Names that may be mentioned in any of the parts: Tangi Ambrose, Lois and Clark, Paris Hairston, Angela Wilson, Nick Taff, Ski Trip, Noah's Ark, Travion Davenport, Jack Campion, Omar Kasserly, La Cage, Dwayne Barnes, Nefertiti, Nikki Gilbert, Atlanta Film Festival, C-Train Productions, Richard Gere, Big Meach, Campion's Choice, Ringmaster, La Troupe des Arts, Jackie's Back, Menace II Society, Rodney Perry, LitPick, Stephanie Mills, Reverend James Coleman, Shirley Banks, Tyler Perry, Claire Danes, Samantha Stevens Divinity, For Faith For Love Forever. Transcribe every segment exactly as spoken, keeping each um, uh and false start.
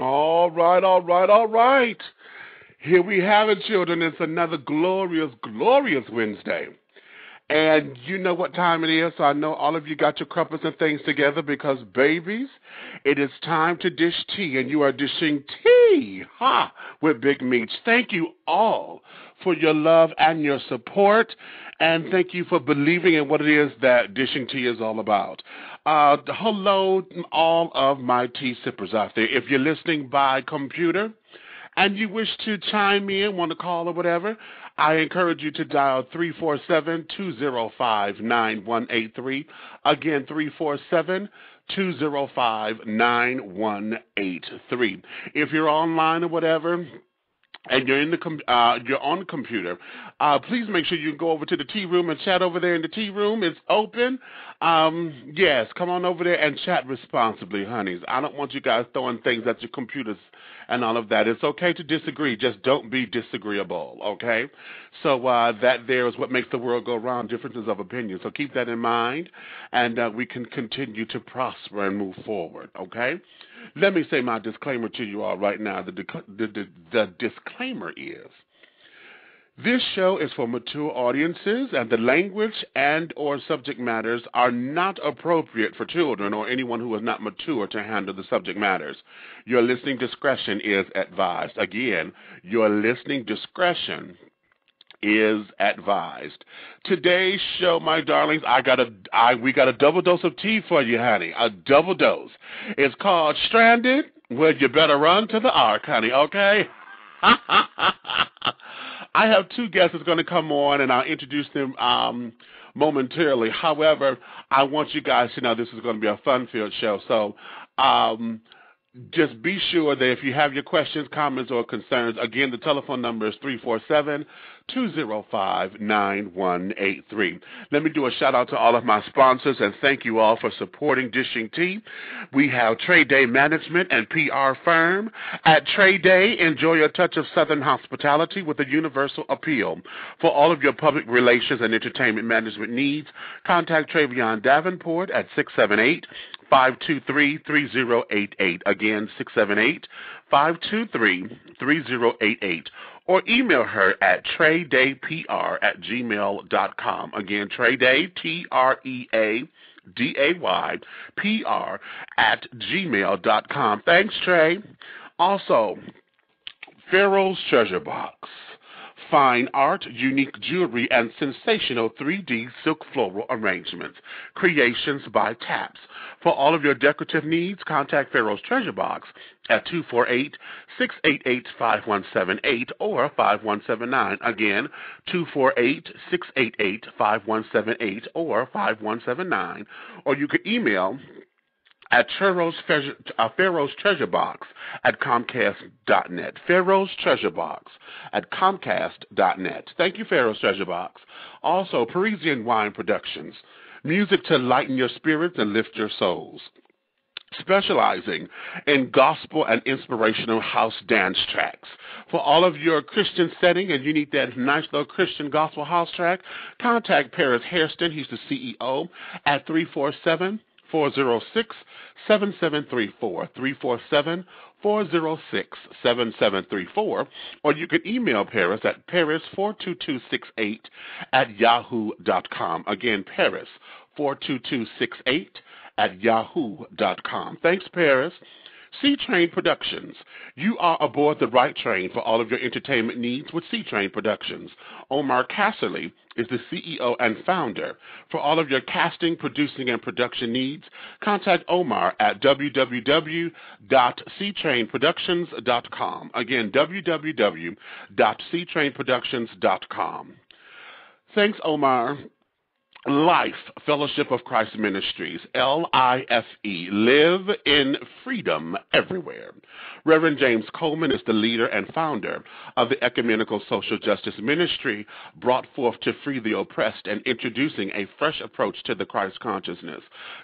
All right, all right, all right. Here we have it, children. It's another glorious, glorious Wednesday. And you know what time it is, so I know all of you got your crumpets and things together because, babies, it is time to dish tea, and you are dishing tea, ha, with Big Meach. Thank you all for your love and your support, and thank you for believing in what it is that Dishing Tea is all about. Uh, hello, all of my tea sippers out there. If you're listening by computer and you wish to chime in, want to call or whatever, I encourage you to dial three four seven, two zero five, nine one eight three. Again, three four seven, two zero five, nine one eight three. If you're online or whatever, and you're in the com- uh, you're on the computer, uh, please make sure you go over to the tea room and chat over there in the tea room. It's open. Um, yes, come on over there and chat responsibly, honeys. I don't want you guys throwing things at your computers and all of that. It's okay to disagree. Just don't be disagreeable, okay? So uh, that there is what makes the world go round, differences of opinion. So keep that in mind, and uh, we can continue to prosper and move forward, okay? Let me say my disclaimer to you all right now. The, dec- the, the, the disclaimer is, this show is for mature audiences, and the language and or subject matters are not appropriate for children or anyone who is not mature to handle the subject matters. Your listening discretion is advised. Again, your listening discretion is advised. Today's show, my darlings, I got a, I, we got a double dose of tea for you, honey, a double dose. It's called Stranded. Well, you better run to the Ark, honey, okay? I have two guests that's going to come on, and I'll introduce them um, momentarily. However, I want you guys to know this is going to be a fun-filled show, so um, just be sure that if you have your questions, comments, or concerns, again, the telephone number is three four seven, two zero five, nine one eight three. Let me do a shout-out to all of my sponsors, and thank you all for supporting Dishing Tea. We have Trade Day Management and P R firm. At Trade Day, enjoy a touch of Southern hospitality with a universal appeal. For all of your public relations and entertainment management needs, contact Travion Davenport at six seven eight, five two three, three zero eight eight. Again, six seven eight, five two three, three zero eight eight. Or email her at trade day p r at gmail dot com. Again, trade day, T R E A D A Y, P R at gmail dot com. Thanks, Trey. Also, Pharaoh's Treasure Box. Fine art, unique jewelry, and sensational three D silk floral arrangements. Creations by Taps. For all of your decorative needs, contact Pharaoh's Treasure Box at two four eight, six eight eight, five one seven eight or five one seven nine. Again, two four eight, six eight eight, five one seven eight or five one seven nine. Or you can email at Pharaoh's Treasure, uh, Pharaoh's Treasure Box at comcast dot net. Pharaoh's Treasure Box at comcast dot net. Thank you, Pharaoh's Treasure Box. Also, Parisian Wine Productions, music to lighten your spirits and lift your souls. Specializing in gospel and inspirational house dance tracks. For all of your Christian setting and you need that nice little Christian gospel house track, contact Paris Hairston. He's the C E O at three four seven, four zero six, seven seven three four, three four seven, four zero six, seven seven three four, or you can email Paris at paris four two two six eight at yahoo dot com. Again, paris four two two six eight at yahoo dot com. Thanks, Paris. C-Train Productions. You are aboard the right train for all of your entertainment needs with C-Train Productions. Omar Kasserly is the C E O and founder. For all of your casting, producing, and production needs, contact Omar at w w w dot c train productions dot com. Again, w w w dot c train productions dot com. Thanks, Omar. Life Fellowship of Christ Ministries, L I F E, Live in Freedom Everywhere. Reverend James Coleman is the leader and founder of the Ecumenical Social Justice Ministry, brought forth to free the oppressed and introducing a fresh approach to the Christ consciousness.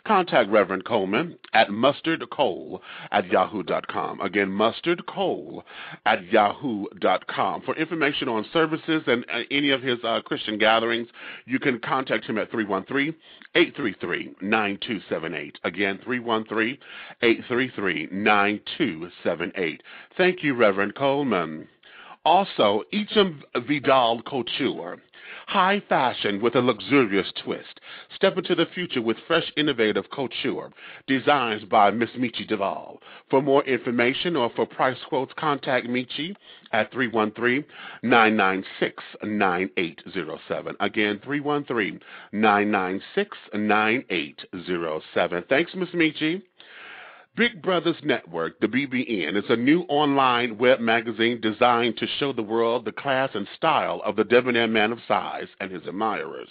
Contact Reverend Coleman at mustardcole at yahoo dot com. Again, mustardcole at yahoo dot com. For information on services and any of his uh, Christian gatherings, you can contact him at at three one three, eight three three, nine two seven eight. Again, three one three, eight three three, nine two seven eight. Thank you, Reverend Coleman. Also, Ichim Vidal Couture, high fashion with a luxurious twist. Step into the future with fresh, innovative couture, designs by Miss Michi Duvall. For more information or for price quotes, contact Michi at three one three, nine nine six, nine eight zero seven. Again, three one three, nine nine six, nine eight zero seven. Thanks, Miss Michi. Big Brothers Network, the B B N, is a new online web magazine designed to show the world the class and style of the debonair man of size and his admirers,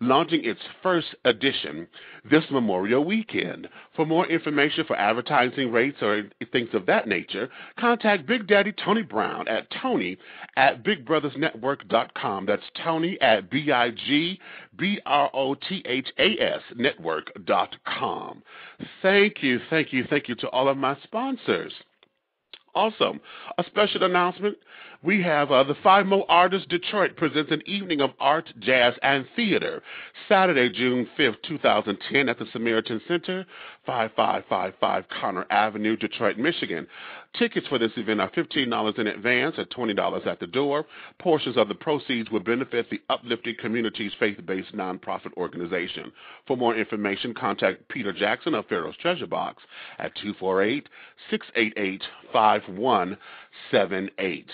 launching its first edition this Memorial Weekend. For more information for advertising rates or things of that nature, contact Big Daddy Tony Brown at tony at bigbrothersnetwork.com. That's Tony at B I G B R O T H A S network dot com. Thank you, thank you, thank you to all of my sponsors. Also, a special announcement, we have uh, the Five More Artists Detroit presents an evening of art, jazz, and theater, Saturday, June fifth, two thousand ten, at the Samaritan Center, five five five five Connor Avenue, Detroit, Michigan. Tickets for this event are fifteen dollars in advance and twenty dollars at the door. Portions of the proceeds will benefit the Uplifting Communities faith-based nonprofit organization. For more information, contact Peter Jackson of Pharaoh's Treasure Box at two four eight, six eight eight, five one seven eight.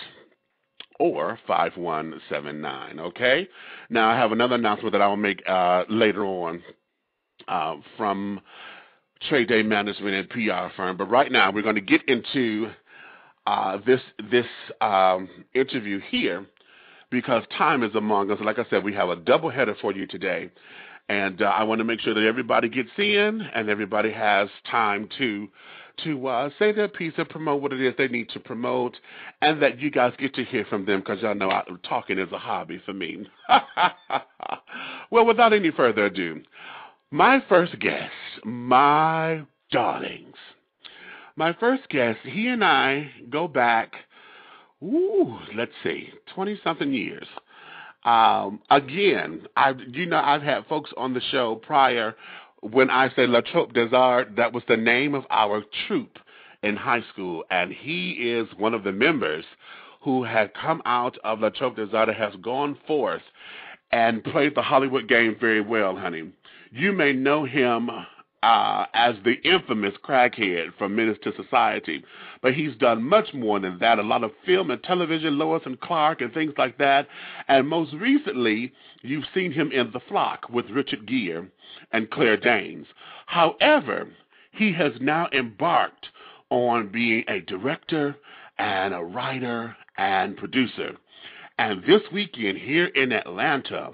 Or five one seven nine, okay? Now, I have another announcement that I will make uh, later on uh, from Trade Day Management and P R firm. But right now, we're going to get into uh, this, this um, interview here because time is among us. Like I said, we have a doubleheader for you today, and uh, I want to make sure that everybody gets in and everybody has time to to uh, say their piece and promote what it is they need to promote, and that you guys get to hear from them because y'all know I, talking is a hobby for me. Well, without any further ado, my first guest, my darlings, my first guest, he and I go back, ooh, let's see, twenty-something years. Um, again, I, you know, I've had folks on the show prior. When I say La Troupe des Arts, that was the name of our troupe in high school, and he is one of the members who had come out of La Troupe des Arts, has gone forth and played the Hollywood game very well, honey. You may know him uh, as the infamous crackhead from Menace two Society, but he's done much more than that, a lot of film and television, Lois and Clark and things like that, and most recently, you've seen him in The Flock with Richard Gere and Claire Danes. However, he has now embarked on being a director and a writer and producer. And this weekend here in Atlanta,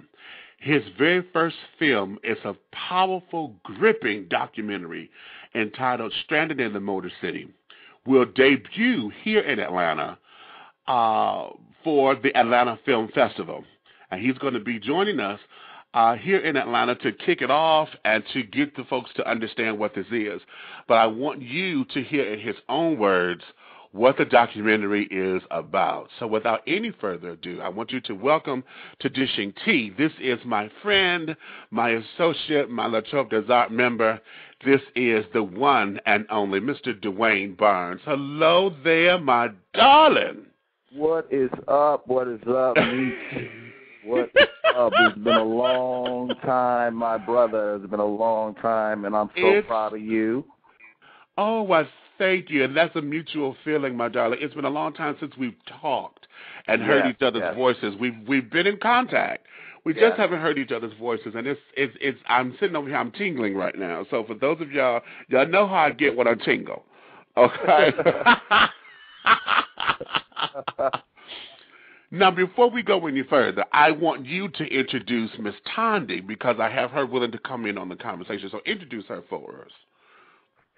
his very first film is a powerful, gripping documentary entitled Stranded in the Motor City, will debut here in Atlanta uh, for the Atlanta Film Festival. And he's going to be joining us Uh, here in Atlanta to kick it off and to get the folks to understand what this is. But I want you to hear in his own words what the documentary is about. So without any further ado, I want you to welcome to Dishing Tea. This is my friend, my associate, my La Troupe des Arts member. This is the one and only Mister Dwayne Barnes. Hello there, my darling. What is up? What is up? What up? It's been a long time, my brother. It's been a long time, and I'm so it's, proud of you. Oh, I thank you, and that's a mutual feeling, my darling. It's been a long time since we've talked and yes, heard each other's yes. voices. We've we've been in contact. We yes. just haven't heard each other's voices, and it's it's it's. I'm sitting over here. I'm tingling right now. So for those of y'all, y'all know how I get when I tingle. Okay. Now, before we go any further, I want you to introduce Miss Tangi because I have her willing to come in on the conversation. So introduce her for us.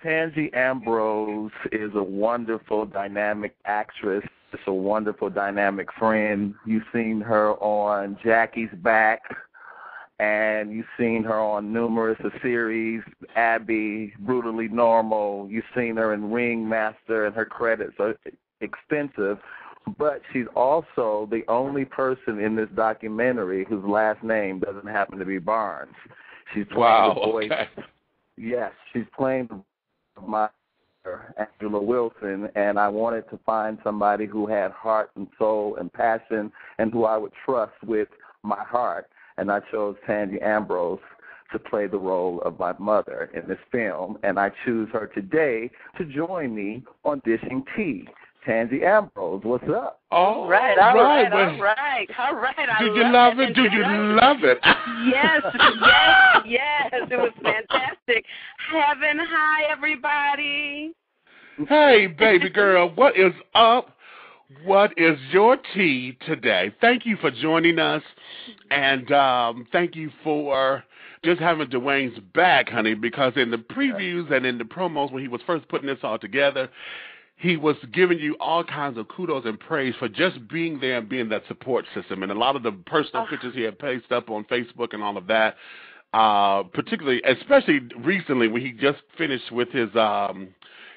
Tangi Ambrose is a wonderful, dynamic actress. It's a wonderful, dynamic friend. You've seen her on Jackie's Back, and you've seen her on numerous series, Abby, Brutally Normal. You've seen her in Ringmaster, and her credits are extensive. But she's also the only person in this documentary whose last name doesn't happen to be Barnes. She's playing wow, the voice. Okay. Yes, she's playing the my Angela Wilson, and I wanted to find somebody who had heart and soul and passion and who I would trust with my heart, and I chose Tangi Ambrose to play the role of my mother in this film, and I choose her today to join me on Dishing Tea. Tangi Ambrose, what's up? All right, all right, all right, all right. Did you love it? Did you love it? Yes, yes, yes. It was fantastic. Heaven, hi, everybody. Hey, baby girl, what is up? What is your tea today? Thank you for joining us, and um, thank you for just having Dwayne's back, honey, because in the previews and in the promos when he was first putting this all together, he was giving you all kinds of kudos and praise for just being there and being that support system. And a lot of the personal oh. pictures he had pasted up on Facebook and all of that, uh, particularly, especially recently when he just finished with his um,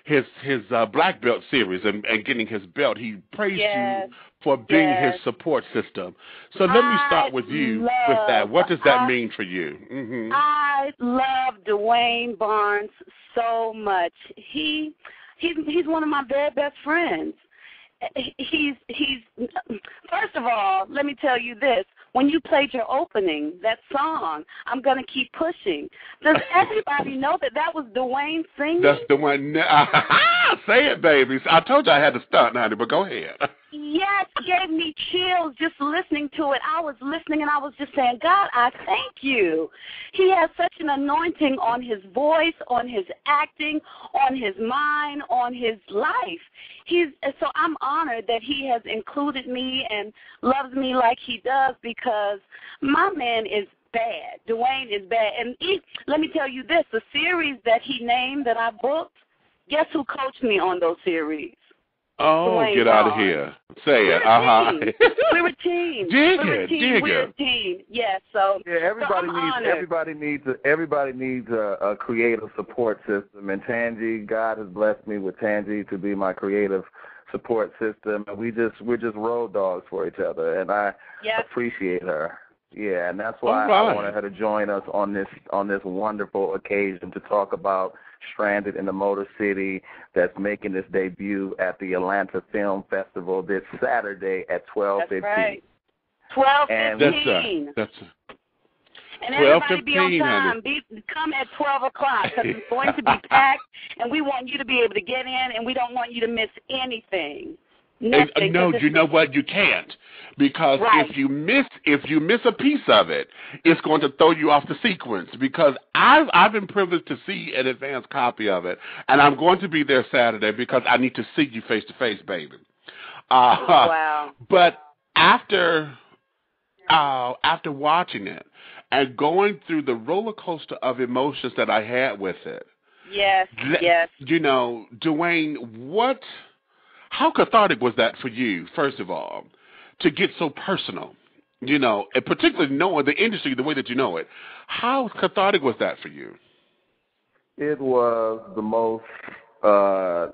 his his uh, Black Belt series and, and getting his belt. He praised yes. you for being yes. his support system. So let I me start with you love, with that. What does that I, mean for you? Mm-hmm. I love Dwayne Barnes so much. He... He's he's one of my very best friends. He's he's first of all, let me tell you this. When you played your opening, that song, I'm Gonna Keep Pushing. Does everybody know that that was Dwayne singing? That's Dwayne. Say it, baby. I told you I had to stunt, honey, but go ahead. Yes, gave me chills just listening to it. I was listening and I was just saying, God, I thank you. He has such an anointing on his voice, on his acting, on his mind, on his life. He's so I'm honored that he has included me and loves me like he does, because my man is bad. Dwayne is bad. And he, let me tell you this, the series that he named that I booked, guess who coached me on those series? Oh, Dwayne get Barnes. Out of here. Say we're it. Uh-huh. We're a team. Dig we're it. A team. Dig we're it. A team. Yes. Yeah, so yeah, everybody so needs honored. everybody needs a, everybody needs a, a creative support system. And Tangi, God has blessed me with Tangi to be my creative support system. And we just we're just road dogs for each other, and I yes. appreciate her. Yeah, and that's why right. I wanted her to join us on this on this wonderful occasion to talk about Stranded in the Motor City, that's making its debut at the Atlanta Film Festival this Saturday at twelve fifteen. That's right. twelve fifteen. And, that's a, that's a, and everybody be on time. Be, come at twelve o'clock because it's going to be packed, and we want you to be able to get in, and we don't want you to miss anything. Nothing, and, uh, no, you know what? You can't, because right. if you miss if you miss a piece of it, it's going to throw you off the sequence. Because I've I've been privileged to see an advanced copy of it, and I'm going to be there Saturday because I need to see you face to face, baby. Uh, wow! But after uh, after watching it and going through the roller coaster of emotions that I had with it, yes, yes, you know, Dwayne, what? How cathartic was that for you, first of all, to get so personal, you know, and particularly knowing the industry the way that you know it? How cathartic was that for you? It was the most uh,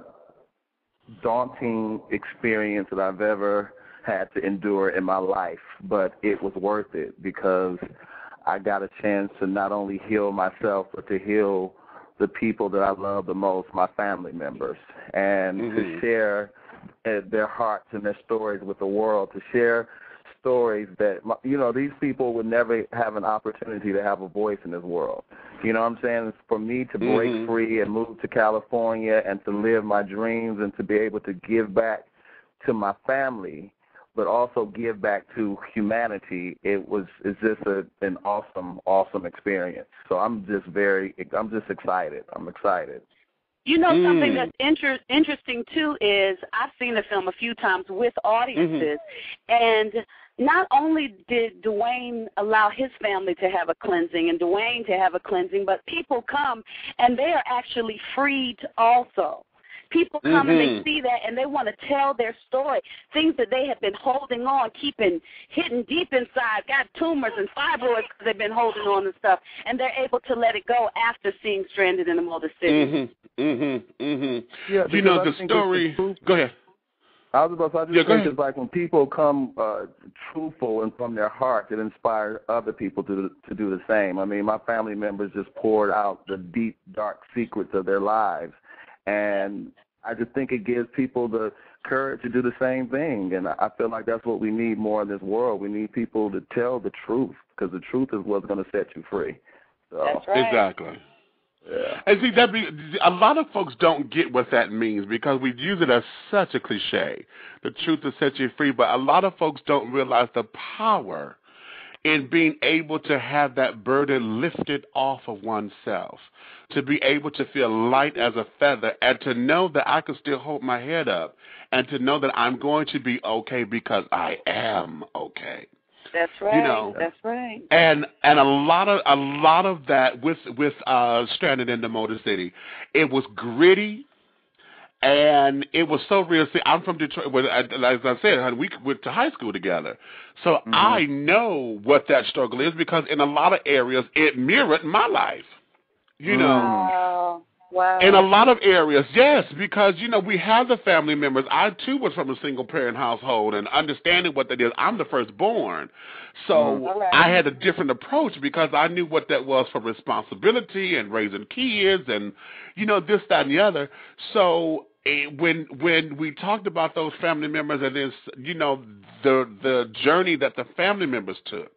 daunting experience that I've ever had to endure in my life, but it was worth it because I got a chance to not only heal myself but to heal the people that I love the most, my family members, and mm-hmm. to share their hearts and their stories with the world, to share stories that, you know, these people would never have an opportunity to have a voice in this world. You know what I'm saying? For me to break mm-hmm. free and move to California and to live my dreams and to be able to give back to my family, but also give back to humanity, it was is just a, an awesome, awesome experience. So I'm just very, I'm just excited. I'm excited. You know, mm. something that's inter- interesting, too, is I've seen the film a few times with audiences, mm-hmm. and not only did Dwayne allow his family to have a cleansing and Dwayne to have a cleansing, but people come, and they are actually freed also. People come mm-hmm. and they see that, and they want to tell their story, things that they have been holding on, keeping hidden deep inside, got tumors and fibroids because they've been holding on and stuff, and they're able to let it go after seeing Stranded in the Motor City. Mm-hmm, mm-hmm, mm-hmm. Yeah, you know, the story – go ahead. I was about to I just yeah, think it's like when people come uh, truthful and from their heart, it inspires other people to to do the same. I mean, my family members just poured out the deep, dark secrets of their lives, and I just think it gives people the courage to do the same thing. And I feel like that's what we need more in this world. We need people to tell the truth, because the truth is what's going to set you free. So. That's right. Exactly. Yeah. And see, that be, a lot of folks don't get what that means because we use it as such a cliche. The truth will set you free, but a lot of folks don't realize the power in being able to have that burden lifted off of oneself, to be able to feel light as a feather and to know that I can still hold my head up and to know that I'm going to be okay because I am okay. That's right. You know, that's right. And and a lot of a lot of that with with uh, Stranded in the Motor City, it was gritty, and it was so real. See, I'm from Detroit. Well, as I said, we went to high school together, so mm-hmm. I know what that struggle is because in a lot of areas it mirrored my life. You know. Wow. Wow. In a lot of areas, yes, because, you know, we have the family members. I, too, was from a single-parent household, and understanding what that is, I'm the firstborn. So right. I had a different approach because I knew what that was for responsibility and raising kids and, you know, this, that, and the other. So when when we talked about those family members and, then, you know, the the journey that the family members took,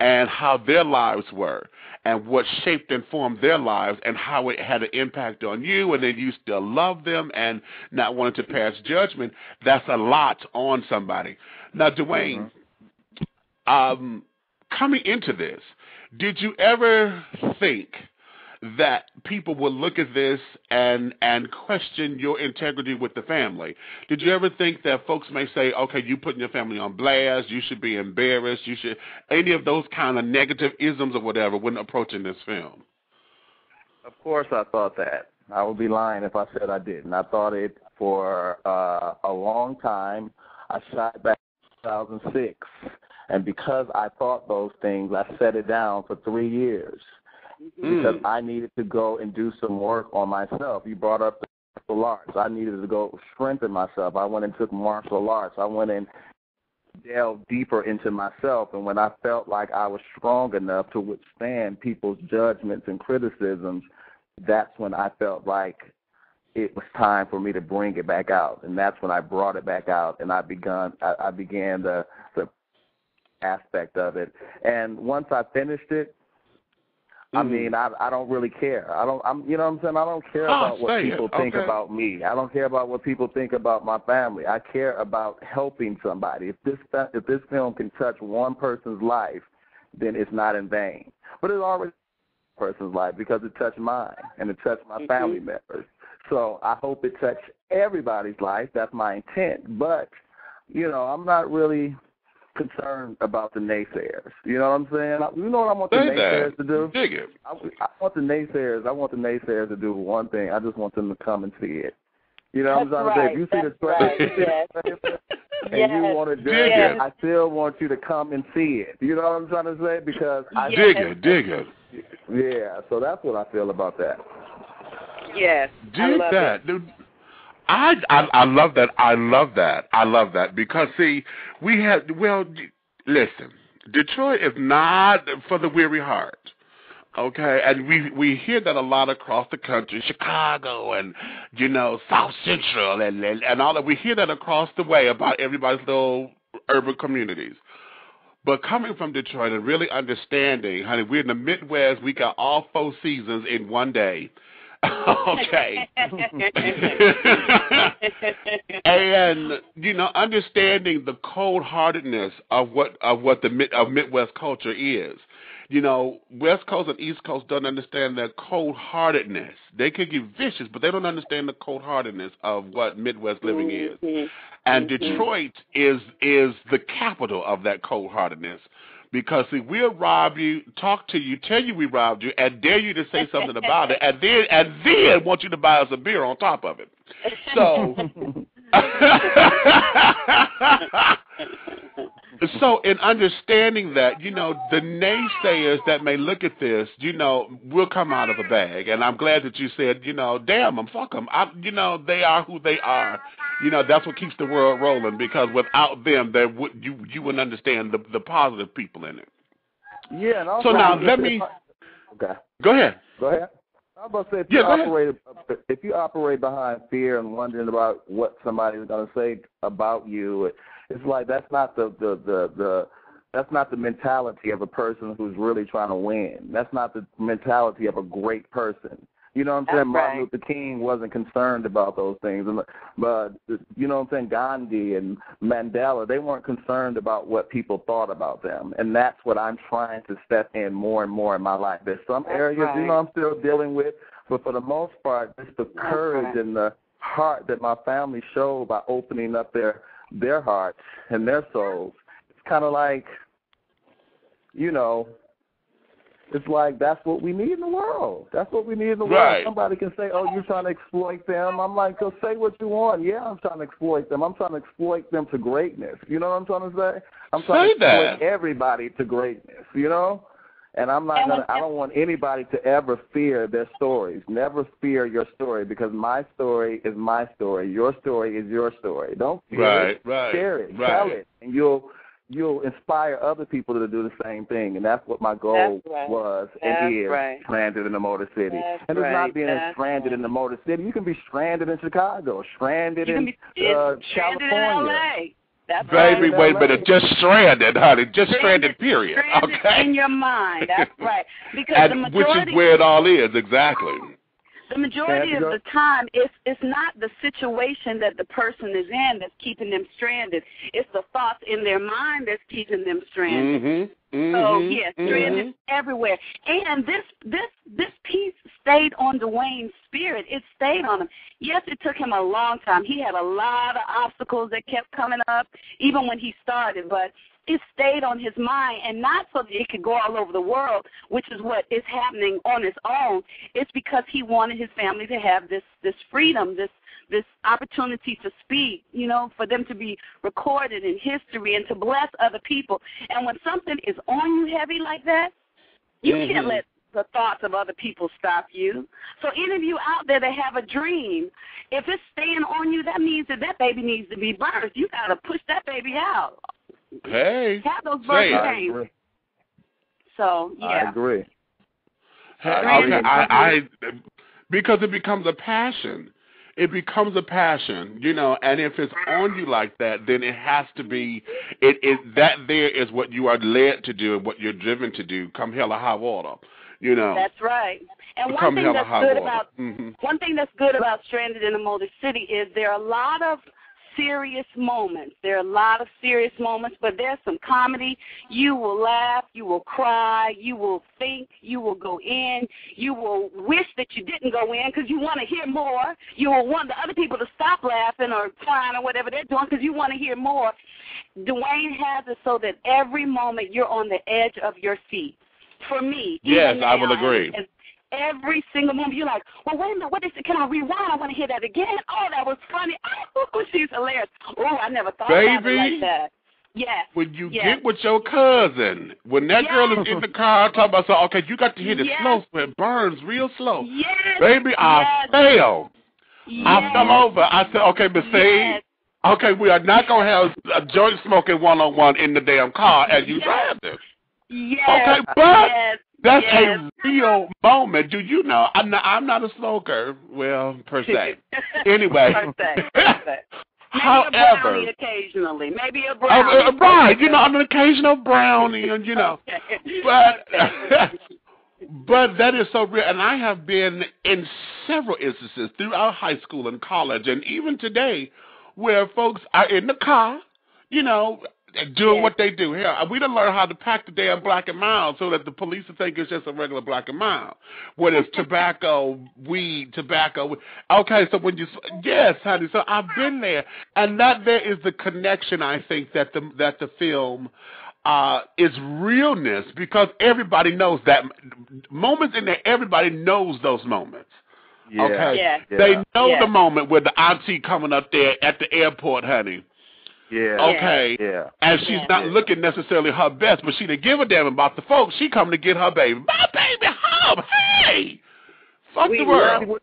and how their lives were and what shaped and formed their lives and how it had an impact on you, and then you still love them and not wanting to pass judgment, that's a lot on somebody. Now, Dwayne, mm-hmm. um, coming into this, did you ever think that people would look at this and and question your integrity with the family? Did you ever think that folks may say, okay, you putting your family on blast, you should be embarrassed, you should, any of those kind of negative isms or whatever when approaching this film? Of course I thought that. I would be lying if I said I didn't. I thought it for uh, a long time. I shot back in two thousand six, and because I thought those things, I set it down for three years. Because mm. I needed to go and do some work on myself. You brought up the martial arts. I needed to go strengthen myself. I went and took martial arts. I went and delved deeper into myself. And when I felt like I was strong enough to withstand people's judgments and criticisms, that's when I felt like it was time for me to bring it back out. And that's when I brought it back out, and I begun. I, I began the, the aspect of it. And once I finished it, I mean, I I don't really care. I don't, I'm, you know what I'm saying? I don't care about oh, what people it. think okay. about me. I don't care about what people think about my family. I care about helping somebody. If this if this film can touch one person's life, then it's not in vain. But it's already one person's life because it touched mine and it touched my mm-hmm. family members. So I hope it touched everybody's life. That's my intent. But, you know, I'm not really concerned about the naysayers. You know what I'm saying? You know what I want the naysayers to do? Dig it. I, I want the naysayers. I want the naysayers to do one thing. I just want them to come and see it. You know what I'm trying right. to say? If you That's see the right. yes. and yes. you want to dig yes. it, I still want you to come and see it. You know what I'm trying to say? Because I dig yes. it, dig it. Yeah. So that's what I feel about that. Yes. Dig that, dude. I, I I love that. I love that. I love that because, see, we have, well, listen, Detroit is not for the weary heart, okay? And we, we hear that a lot across the country, Chicago and, you know, South Central and, and, and all that. We hear that across the way about everybody's little urban communities. But coming from Detroit and really understanding, honey, we're in the Midwest. We got all four seasons in one day. Okay. And, you know, understanding the cold-heartedness of what of what the mid, of Midwest culture is. You know, West Coast and East Coast don't understand their cold-heartedness. They can get vicious, but they don't understand the cold-heartedness of what Midwest living is. Mm-hmm. And mm-hmm. Detroit is is the capital of that cold-heartedness. Because, see, we'll rob you, talk to you, tell you we robbed you, and dare you to say something about it, and then and then want you to buy us a beer on top of it. So, So in understanding that, you know, the naysayers that may look at this, you know, will come out of a bag. And I'm glad that you said, you know, damn them, fuck them. I, you know, they are who they are. You know, that's what keeps the world rolling, because without them, there would you you wouldn't understand the, the positive people in it. Yeah. And also, so now let me. Okay. Go ahead. Go ahead. I was about to say, if, yeah, you operate, if you operate behind fear and wondering about what somebody is going to say about you, it's like that's not the, the, the, the that's not the mentality of a person who's really trying to win. That's not the mentality of a great person. You know what I'm saying? Right. Martin Luther King wasn't concerned about those things. And, but, you know what I'm saying, Gandhi and Mandela, they weren't concerned about what people thought about them. And that's what I'm trying to step in more and more in my life. There's some that's areas, right. you know, I'm still dealing with, but for the most part, just the courage right. and the heart that my family showed by opening up their, their hearts and their souls. It's kind of like, you know, it's like that's what we need in the world. That's what we need in the world. Right. Somebody can say, oh, you're trying to exploit them. I'm like, so say what you want. Yeah, I'm trying to exploit them. I'm trying to exploit them to greatness. You know what I'm trying to say? I'm trying say to exploit that. everybody to greatness, you know? And I'm not gonna, I don't want anybody to ever fear their stories. Never fear your story, because my story is my story. Your story is your story. Don't fear right, it. Right, Share it. Right. Tell it. And you'll You'll inspire other people to do the same thing, and that's what my goal right. was and that's is, right. stranded in the Motor City. That's and it's right. not being that's stranded right. in the Motor City. You can be stranded in Chicago, stranded you in uh, stranded California. In that's Baby, right. wait a minute, just stranded, honey, just stranded, stranded period. Stranded okay? in your mind, that's right. Because and, the majority, which is where it all is, exactly. The majority of the time, it's, it's not the situation that the person is in that's keeping them stranded. It's the thoughts in their mind that's keeping them stranded. Mm-hmm, mm-hmm, so, yeah, stranded mm-hmm. everywhere. And this this this piece stayed on Dwayne's spirit. It stayed on him. Yes, it took him a long time. He had a lot of obstacles that kept coming up, even when he started, but it stayed on his mind, and not so that it could go all over the world, which is what is happening on its own. It's because he wanted his family to have this, this freedom, this this opportunity to speak, you know, for them to be recorded in history and to bless other people. And when something is on you heavy like that, you mm-hmm. can't let the thoughts of other people stop you. So any of you out there that have a dream, if it's staying on you, that means that that baby needs to be birthed. You got to push that baby out. Hey, have those birthday days. So yeah, I agree. Hey, okay, I, I because it becomes a passion. It becomes a passion, you know. And if it's on you like that, then it has to be. It is that there is what you are led to do and what you're driven to do. Come hell or high water, you know. That's right. And one thing that's good about mm-hmm. one thing that's good about Stranded in the Motor City is there are a lot of serious moments. There are a lot of serious moments, but there's some comedy. You will laugh, you will cry, you will think, you will go in, you will wish that you didn't go in because you want to hear more. You will want the other people to stop laughing or crying or whatever they're doing because you want to hear more. Dwayne has it so that every moment you're on the edge of your seat. For me, yes, I will agree. Every single movie, you're like, well, wait a minute, what is it? Can I rewind? I want to hear that again. Oh, that was funny. Oh, she's hilarious. Oh, I never thought Baby, about it like that. Yes. When you yes. get with your cousin, when that yes. girl is in the car talking about, so, okay, you got to hear the yes. slow, so it burns real slow. Yes. Baby, I yes. failed. Yes. I fell over. I said, okay, Miss yes. okay, we are not going to have a joint smoking one-on-one in the damn car as you yes. drive this. Yes. Okay, but. Yes. That's yes. a real moment. Do you know? I'm not. I'm not a smoker. Well, per se. Anyway. per se. Per se. Maybe however, a brownie occasionally. Maybe a brownie. Uh, right. You know, I'm an occasional brownie, and you know. Okay. But but that is so real. And I have been in several instances throughout high school and college, and even today, where folks are in the car, you know. Doing yes. what they do here. We done learn how to pack the damn black and mild so that the police will think it's just a regular black and mild. What is tobacco, weed, tobacco. Okay, so when you, yes, honey, so I've been there. And that there is the connection, I think, that the, that the film uh, is realness because everybody knows that. Moments in there, everybody knows those moments. Yeah. Okay? Yeah. They know yeah. the moment with the auntie coming up there at the airport, honey. Yeah. Okay. Yeah. And she's yeah. not looking necessarily her best, but she didn't give a damn about the folks. She come to get her baby. My baby home. Hey. Fuck we the world. Love-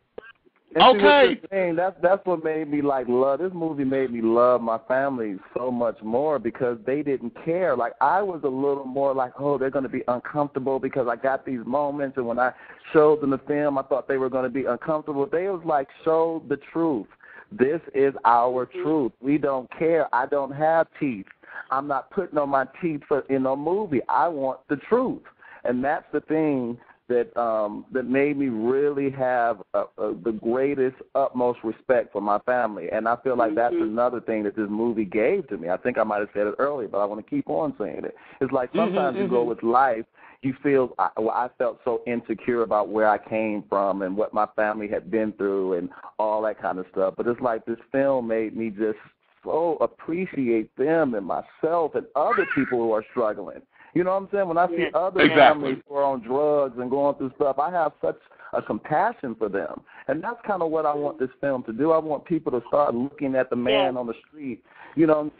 And okay. Thing. That's, that's what made me, like, love. This movie made me love my family so much more because they didn't care. Like, I was a little more like, oh, they're going to be uncomfortable because I got these moments. And when I showed them the film, I thought they were going to be uncomfortable. They was like, show the truth. This is our truth. We don't care. I don't have teeth. I'm not putting on my teeth for, in a movie. I want the truth. And that's the thing that um, that made me really have a, a, the greatest, utmost respect for my family. And I feel like that's mm-hmm. another thing that this movie gave to me. I think I might have said it earlier, but I want to keep on saying it. It's like sometimes mm-hmm, you mm-hmm. go with life, you feel, I, well, I felt so insecure about where I came from and what my family had been through and all that kind of stuff. But it's like this film made me just so appreciate them and myself and other people who are struggling. You know what I'm saying? When I see yeah. other exactly. families who are on drugs and going through stuff, I have such a compassion for them. And that's kind of what I want this film to do. I want people to start looking at the man yeah. on the street, you know what I'm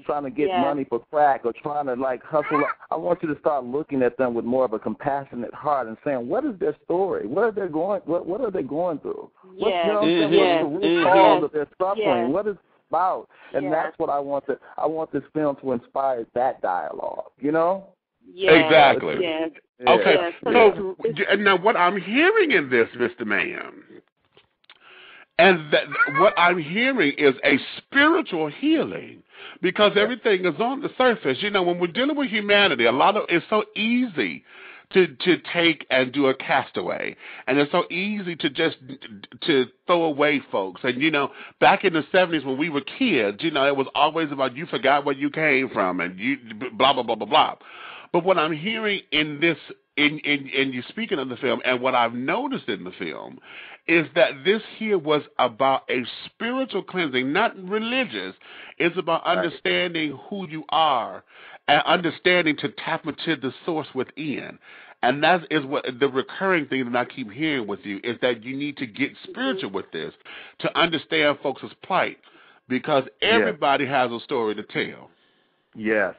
saying, trying to get yeah. money for crack or trying to, like, hustle. I want you to start looking at them with more of a compassionate heart and saying, what is their story? What are they going, what, what are they going through? What, yeah. you know what I'm saying? Yeah. What is the root yeah. cause of their suffering? Yeah. What is about? And yeah. that's what I want to, I want this film to inspire that dialogue, you know? Yes, exactly. Yes, okay. Yes, so, so now what I'm hearing in this, Mister Ma'am, and that, what I'm hearing is a spiritual healing because everything is on the surface. You know, when we're dealing with humanity, a lot of it's so easy to to take and do a castaway, and it's so easy to just to throw away folks. And you know, back in the seventies when we were kids, you know, it was always about you forgot where you came from and you blah blah blah blah blah. But what I'm hearing in this, in, in, in you speaking of the film, and what I've noticed in the film, is that this here was about a spiritual cleansing, not religious. It's about understanding who you are and understanding to tap into the source within. And that is what the recurring thing that I keep hearing with you is that you need to get spiritual with this to understand folks' plight because everybody yes. has a story to tell. Yes.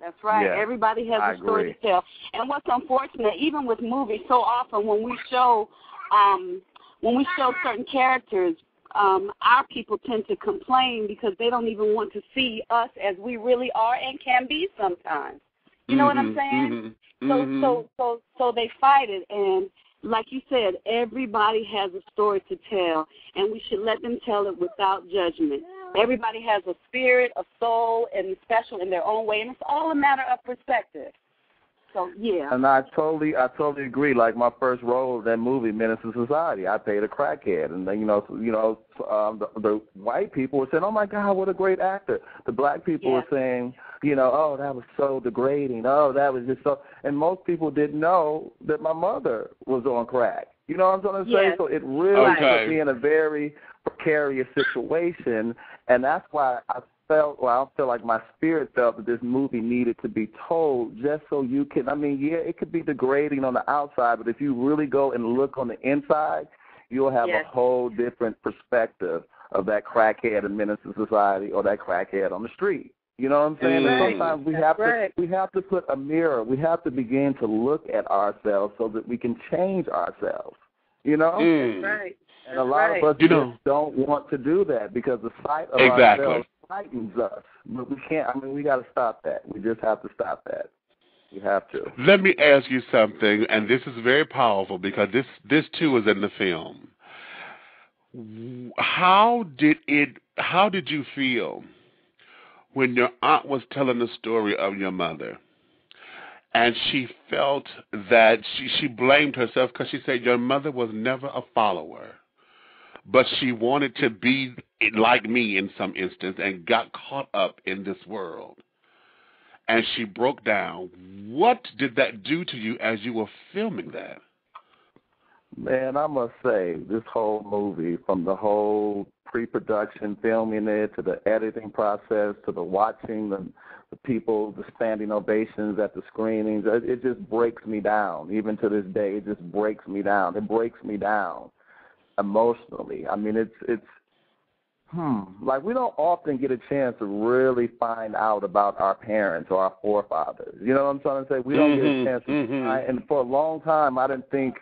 That's right. Yeah, everybody has I a story agree. To tell. And what's unfortunate, even with movies, so often when we show um, when we show certain characters, um, our people tend to complain because they don't even want to see us as we really are and can be sometimes. You know mm-hmm, what I'm saying? Mm-hmm, so, mm-hmm. so so so they fight it. And like you said, everybody has a story to tell, and we should let them tell it without judgment. Everybody has a spirit, a soul, and special in their own way, and it's all a matter of perspective. So, yeah. And I totally, I totally agree. Like my first role in that movie, Menace II Society, I played a crackhead, and then, you know, you know, um, the, the white people were saying, "Oh my God, what a great actor!" The black people yeah. were saying, you know, "Oh, that was so degrading. Oh, that was just so." And most people didn't know that my mother was on crack. You know what I'm trying to say? Yes. So it really okay. put me in a very precarious situation, and that's why I felt, well, I feel like my spirit felt that this movie needed to be told just so you can, I mean, yeah, it could be degrading on the outside, but if you really go and look on the inside, you'll have yes. a whole different perspective of that crackhead in Menace II Society or that crackhead on the street. You know what I'm saying? Right. Sometimes we That's have right. to we have to put a mirror. We have to begin to look at ourselves so that we can change ourselves. You know? Mm. That's right. That's and a lot right. of us you know. just don't want to do that because the sight of exactly. ourselves frightens us. But we can't. I mean, we got to stop that. We just have to stop that. We have to. Let me ask you something, and this is very powerful because this this too is in the film. How did it? How did you feel when your aunt was telling the story of your mother and she felt that she, she blamed herself because she said your mother was never a follower, but she wanted to be like me in some instance and got caught up in this world and she broke down. What did that do to you as you were filming that? Man, I must say, this whole movie, from the whole pre-production, filming it, to the editing process, to the watching, the, the people, the standing ovations at the screenings, it, it just breaks me down. Even to this day, it just breaks me down. It breaks me down emotionally. I mean, it's it's hmm, like we don't often get a chance to really find out about our parents or our forefathers. You know what I'm trying to say? We don't mm-hmm, get a chance to mm-hmm. I, and for a long time I didn't think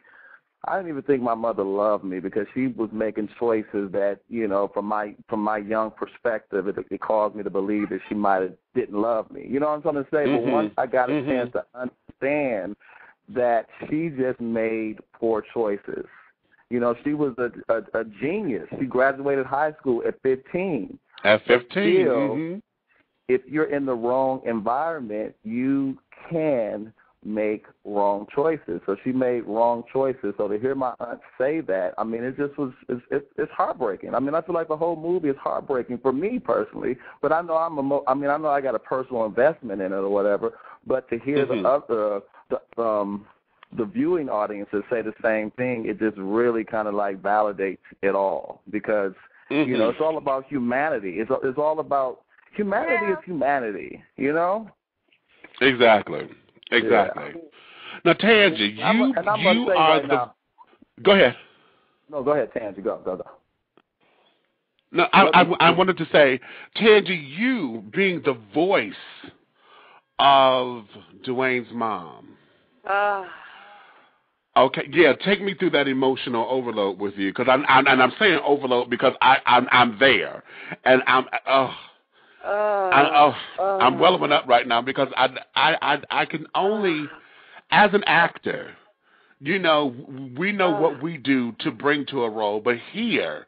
I didn't even think my mother loved me because she was making choices that, you know, from my from my young perspective, it, it caused me to believe that she might have didn't love me. You know what I'm trying to say? Mm-hmm. But once I got a mm-hmm. chance to understand that she just made poor choices. You know, she was a, a, a genius. She graduated high school at fifteen. At fifteen. Still, mm-hmm. if you're in the wrong environment, you can make wrong choices. So she made wrong choices. So to hear my aunt say that, I mean, it just was, it's, it's, it's heartbreaking. I mean, I feel like the whole movie is heartbreaking for me personally, but I know I'm a, mo- I mean, I know I got a personal investment in it or whatever, but to hear mm-hmm. the other, the, um, the viewing audiences say the same thing, it just really kind of like validates it all because, mm-hmm. you know, it's all about humanity. It's, it's all about humanity yeah. is humanity, you know? Exactly. Exactly. Yeah. Now, Tangi, you, I'm, you are right the. Now, go ahead. No, go ahead, Tangi. Go, go, go. No, I, I, I wanted to say, Tangi, you being the voice of Dwayne's mom. Uh. Okay, yeah, take me through that emotional overload with you, because I'm, I'm, and I'm saying overload because I, I'm, I'm there, and I'm, oh. Uh, I, oh, uh, I'm welling up right now because I, I, I, I can only, as an actor, you know, we know uh, what we do to bring to a role. But here,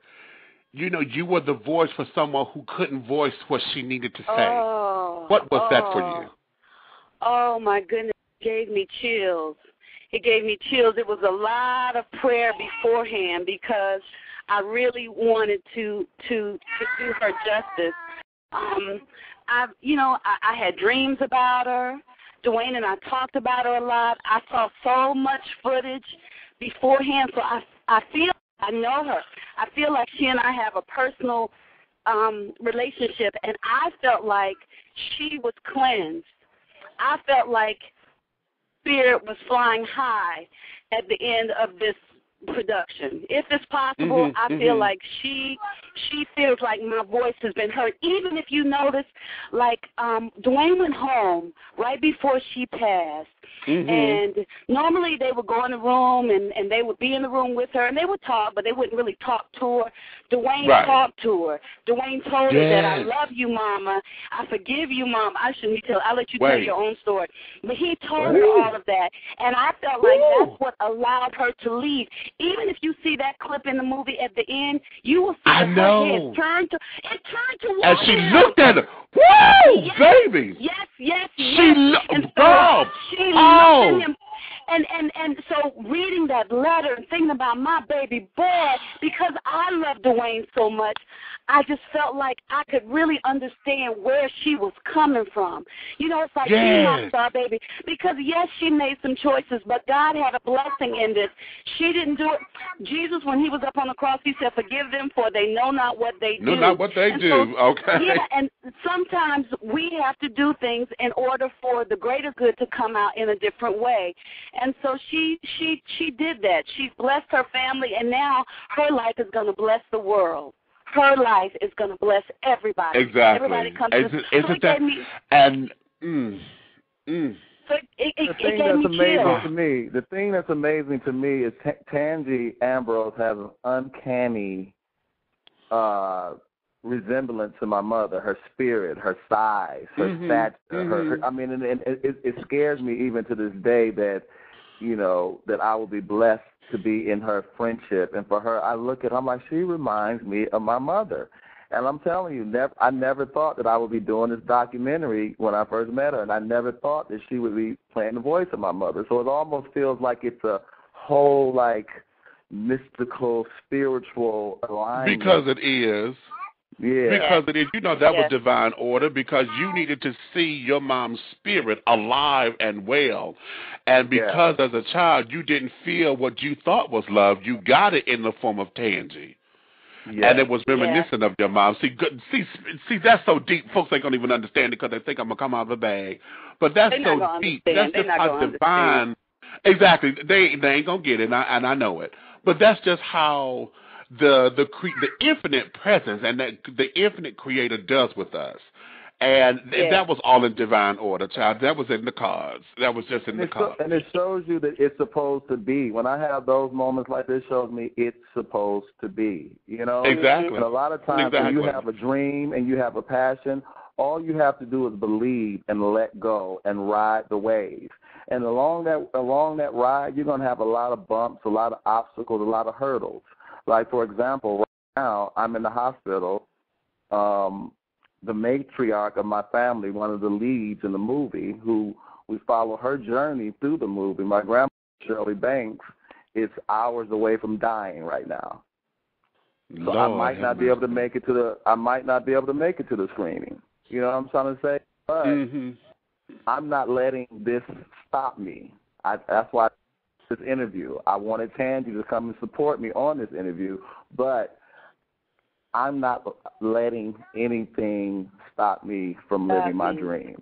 you know, you were the voice for someone who couldn't voice what she needed to say. Uh, what was uh, that for you? Oh, my goodness. It gave me chills. It gave me chills. It was a lot of prayer beforehand because I really wanted to, to, to do her justice. Um, I, you know, I, I had dreams about her. Dwayne and I talked about her a lot. I saw so much footage beforehand, so I, I feel I know her. I feel like she and I have a personal um, relationship, and I felt like she was cleansed. I felt like spirit was flying high at the end of this production. If it's possible, mm-hmm, I mm-hmm. feel like she she feels like my voice has been heard. Even if you notice, like um, Dwayne went home right before she passed, mm-hmm. and normally they would go in the room and, and they would be in the room with her and they would talk, but they wouldn't really talk to her. Dwayne right. talked to her. Dwayne told yes. her that I love you, Mama. I forgive you, Mom. I shouldn't tell. I'll let you Wait. tell your own story. But he told Ooh. her all of that, and I felt like Ooh. that's what allowed her to leave. Even if you see that clip in the movie at the end, you will see I that know. her head turned to, it turned to water. And she looked at her. Woo, yes, baby. Yes, yes, yes. She, lo- and so oh. she oh. looked at him. And, and, and so reading that letter and thinking about my baby boy, because I love Dwayne so much, I just felt like I could really understand where she was coming from. You know, it's like, she's my star baby. Because, yes, she made some choices, but God had a blessing in this. She didn't do it. Jesus, when he was up on the cross, he said, forgive them, for they know not what they do. Know not what they and do. So, okay. Yeah, and sometimes we have to do things in order for the greater good to come out in a different way. And so she she she did that. She blessed her family, and now her life is going to bless the world. Her life is going to bless everybody. Exactly. Everybody comes isn't, to isn't so that, me, and mm, mm. So it, it, the thing it gave that's me amazing chills. to me. The thing that's amazing to me is T- Tangi Ambrose has an uncanny uh, resemblance to my mother. Her spirit, her size, her mm-hmm. stature. Mm-hmm. Her, her, I mean, and, and it, it scares me even to this day that you know that I will be blessed to be in her friendship, and for her, I look at her, I'm like, she reminds me of my mother. And I'm telling you, never, I never thought that I would be doing this documentary when I first met her, and I never thought that she would be playing the voice of my mother. So it almost feels like it's a whole, like, mystical, spiritual alignment. Because it is. Yeah. Because it is. You know, that yeah. was divine order because you needed to see your mom's spirit alive and well. And because yeah. as a child you didn't feel what you thought was love, you got it in the form of Tangi. Yeah. And it was reminiscent yeah. of your mom. See, good, see, see, that's so deep. Folks ain't going to even understand it because they think I'm going to come out of the bag. But that's They're so deep. Understand. That's They're just how divine. Understand. Exactly. They, they ain't going to get it, and I, and I know it. But that's just how the the cre- the infinite presence and that the infinite Creator does with us. And yeah. that was all in divine order, child. That was in the cards. That was just in the cards. And it shows you that it's supposed to be. When I have those moments like this, shows me it's supposed to be. You know? Exactly. And a lot of times exactly. when you have a dream and you have a passion, all you have to do is believe and let go and ride the wave. And along that along that ride, you're going to have a lot of bumps, a lot of obstacles, a lot of hurdles. Like, for example, right now I'm in the hospital. Um The matriarch of my family, one of the leads in the movie, who we follow her journey through the movie. My grandma, Shirley Banks, is hours away from dying right now. So Lord I might not be able to make it to the. I might not be able to make it to the screening. You know what I'm trying to say? But mm-hmm. I'm not letting this stop me. I, that's why this interview. I wanted Tangi to come and support me on this interview, but I'm not letting anything stop me from living my dream.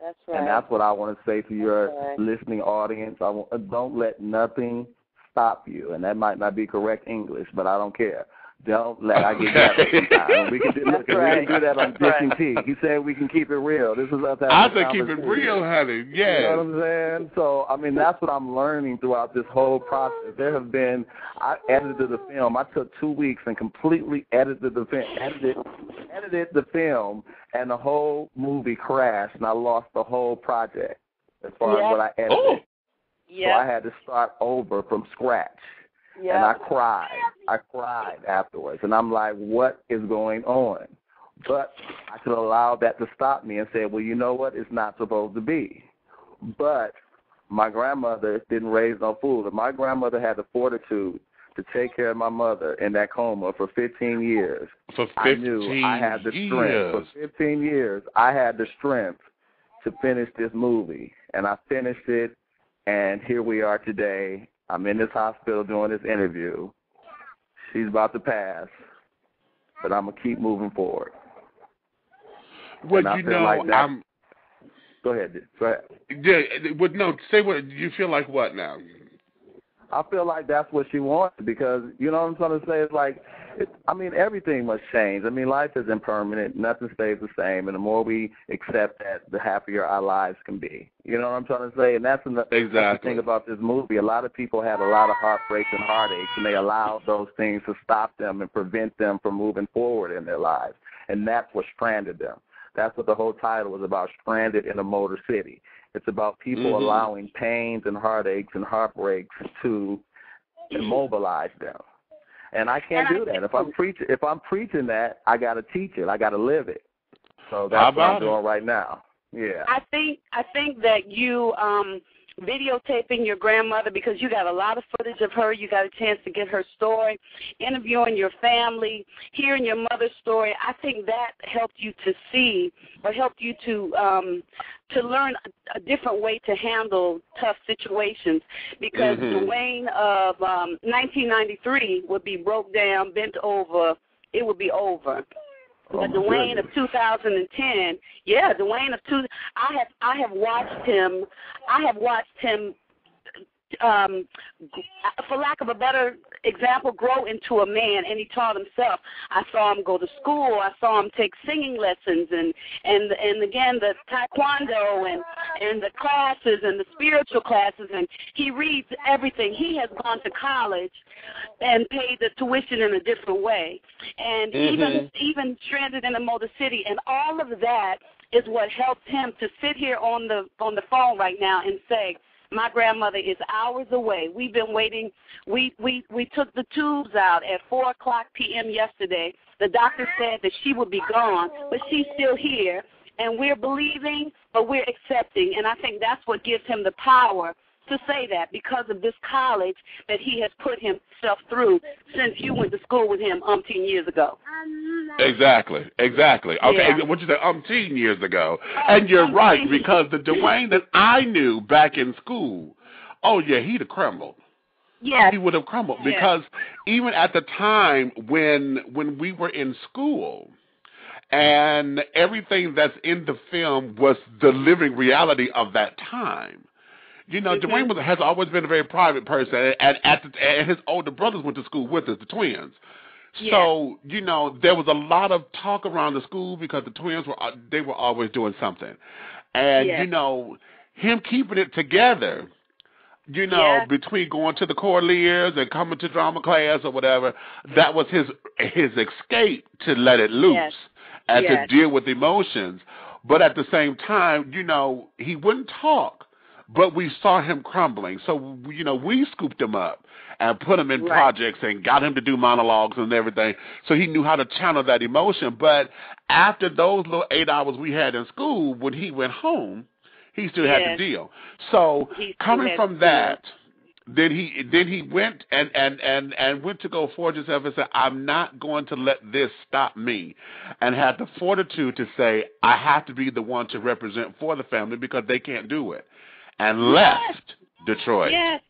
That's right. And that's what I want to say to your right. listening audience. I want, don't let nothing stop you. And that might not be correct English, but I don't care. Don't let I get that. We can do, look, right. we can do that on Dishing Tea. He said we can keep it real. This is us having I said keep it real, honey. Yeah. You know what I'm saying? So, I mean, that's what I'm learning throughout this whole process. There have been, I edited the film. I took two weeks and completely edited the film, edited, edited the film, and the whole movie crashed, and I lost the whole project as far yeah. as what I edited. Oh. Yeah. So I had to start over from scratch. Yep. And I cried. I cried afterwards. And I'm like, what is going on? But I could allow that to stop me and say, well, you know what? It's not supposed to be. But my grandmother didn't raise no fool. If my grandmother had the fortitude to take care of my mother in that coma for fifteen years. For fifteen I knew I had the strength. Years. For fifteen years, I had the strength to finish this movie. And I finished it, and here we are today. I'm in this hospital doing this interview. She's about to pass, but I'm going to keep moving forward. Well, you know, like I'm... Go ahead. Go ahead. Yeah, well, no, say what you feel like what now? I feel like that's what she wants because, you know what I'm trying to say? It's like, it's, I mean, everything must change. I mean, life is impermanent. Nothing stays the same. And the more we accept that, the happier our lives can be. You know what I'm trying to say? And that's the exactly. thing about this movie. A lot of people had a lot of heartbreaks and heartaches, and they allowed those things to stop them and prevent them from moving forward in their lives. And that's what stranded them. That's what the whole title was about, Stranded in the Motor City. It's about people mm-hmm. allowing pains and heartaches and heartbreaks to immobilize them. And I can't do that. If I'm preaching, if I'm preaching that, I got to teach it. I got to live it. So that's what I'm doing right now. Yeah. I think I think that you um, videotaping your grandmother, because you got a lot of footage of her. You got a chance to get her story, interviewing your family, hearing your mother's story. I think that helped you to see or helped you to um, to learn a different way to handle tough situations, because mm-hmm. Dwayne of um, nineteen ninety-three would be broke down, bent over. It would be over. But oh Dwayne goodness. Of two thousand ten, yeah, Dwayne of two. I have I have watched him. I have watched him, um, for lack of a better example, grow into a man, and he taught himself. I saw him go to school. I saw him take singing lessons, and and and again the taekwondo and and the classes and the spiritual classes, and he reads everything. He has gone to college and paid the tuition in a different way, and mm-hmm. even even Stranded in the Motor City, and all of that is what helped him to sit here on the on the phone right now and say, my grandmother is hours away. We've been waiting. We we we took the tubes out at four o'clock p.m. yesterday. The doctor said that she would be gone, but she's still here, and we're believing, but we're accepting. And I think that's what gives him the power to say that, because of this college that he has put himself through since you went to school with him umpteen years ago. Exactly, exactly. Okay, yeah. What you said, umpteen years ago. Oh, and you're umpteen. Right, because the Dwayne that I knew back in school, oh, yeah, he'd have crumbled. Yeah. He would have crumbled, yes. because even at the time when when we were in school, and everything that's in the film was the living reality of that time. You know, mm-hmm. Dwayne was, has always been a very private person, and, at the, and his older brothers went to school with us, the twins. Yeah. So, you know, there was a lot of talk around the school because the twins were they were always doing something. And, yeah. you know, him keeping it together, you know, yeah. between going to the Corlears and coming to drama class or whatever, that was his his escape to let it loose yes. and yes. to deal with emotions. But at the same time, you know, he wouldn't talk, but we saw him crumbling. So, you know, we scooped him up and put him in right. projects and got him to do monologues and everything. So he knew how to channel that emotion. But after those little eight hours we had in school, when he went home, he still yes. had to deal. So coming from that, then he then he went and, and, and, and went to go forge himself and said, I'm not going to let this stop me, and had the fortitude to say, I have to be the one to represent for the family because they can't do it, and left yes. Detroit. Yes,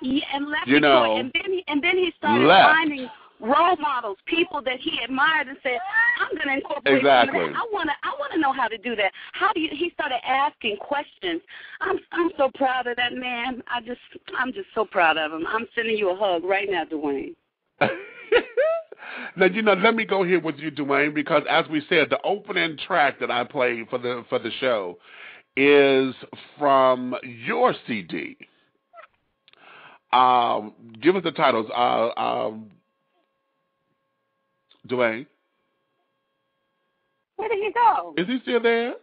yeah, and left you Detroit. Know, and, then he, and then he started left. finding role models, people that he admired, and said, I'm going to incorporate exactly. that. I want to I want to know how to do that. How do you, he started asking questions. I'm I'm so proud of that man. I just I'm just so proud of him. I'm sending you a hug right now, Dwayne. Now, you know, let me go here with you, Dwayne, because as we said, the opening track that I played for the for the show is from your C D. Um, give us the titles. Uh, um, Dwayne? Where did he go? Is he still there?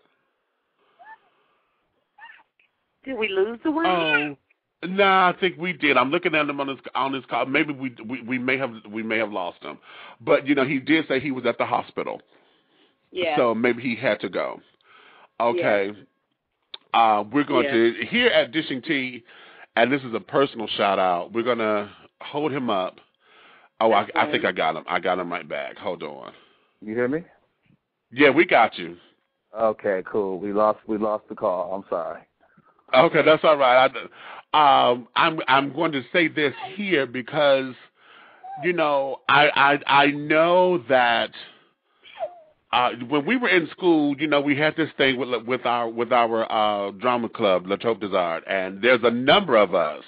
Did we lose the Dwayne? Um, no, nah, I think we did. I'm looking at him on his on his call. Maybe we, we we may have we may have lost him, but you know he did say he was at the hospital. Yeah. So maybe he had to go. Okay. Yeah. Uh, we're going yeah. to here at Dishing Tea, and this is a personal shout out. We're gonna hold him up. Oh, I, I think I got him. I got him right back. Hold on. You hear me? Yeah, we got you. Okay, cool. We lost. We lost the call. I'm sorry. Okay, that's all right. I, um, I'm. I'm going to say this here because, you know, I. I, I know that. Uh, when we were in school, you know, we had this thing with with our with our uh, drama club, La Troupe des Arts, and there's a number of us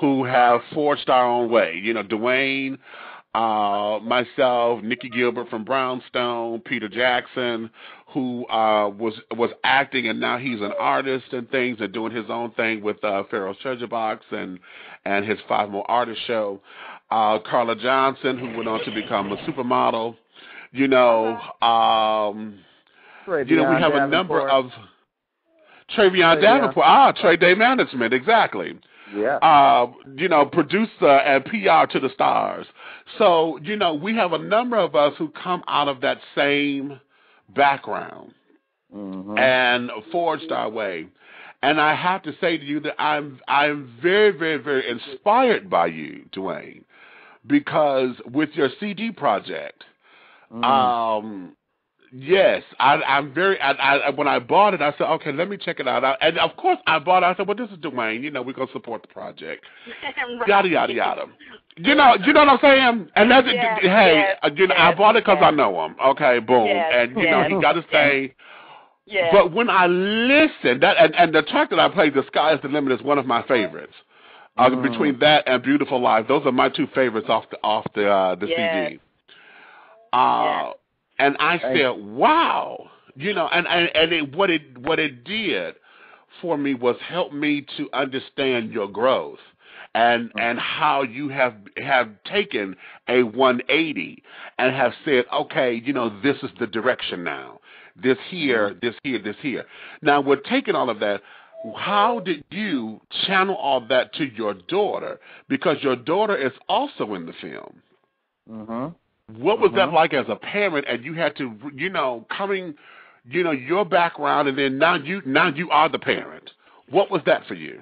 who have forged our own way. You know, Dwayne, uh, myself, Nikki Gilbert from Brownstone, Peter Jackson, who uh, was was acting, and now he's an artist and things, and doing his own thing with uh, Pharaoh's Treasure Box and and his Five More Artists show. Uh, Carla Johnson, who went on to become a supermodel. You know, um, you know, we have a number of Travion Davenport. Ah, Trade Day Management, exactly. Yeah. Uh, you know, producer and P R to the stars. So, you know, we have a number of us who come out of that same background mm-hmm. and forged our way. And I have to say to you that I'm I'm very, very, very inspired by you, Dwayne, because with your C D project. Mm-hmm. Um, yes, I, I'm very, I, I, when I bought it, I said, okay, let me check it out. I, and of course I bought it. I said, well, this is Dwayne, you know, we're going to support the project. Right. Yada, yada, yada. You know, you know what I'm saying? And that's, yes, hey, yes, you know, yes, I bought it because yes. I know him. Okay, boom. Yes, and, you yes, know, he got his thing. Yes. But when I listen, that, and, and the track that I played, The Sky is the Limit, is one of my favorites. Uh, mm. Between that and Beautiful Life, those are my two favorites off the, off the, uh, the yes. C D. Uh, and I said, wow, you know, and, and, and it, what it what it did for me was help me to understand your growth and and how you have have taken a one eighty and have said, okay, you know, this is the direction now, this here, this here, this here. Now, we're taking all of that. How did you channel all that to your daughter? Because your daughter is also in the film. Mm-hmm. What was mm-hmm. that like as a parent, and you had to, you know, coming, you know, your background, and then now you now you are the parent. What was that for you?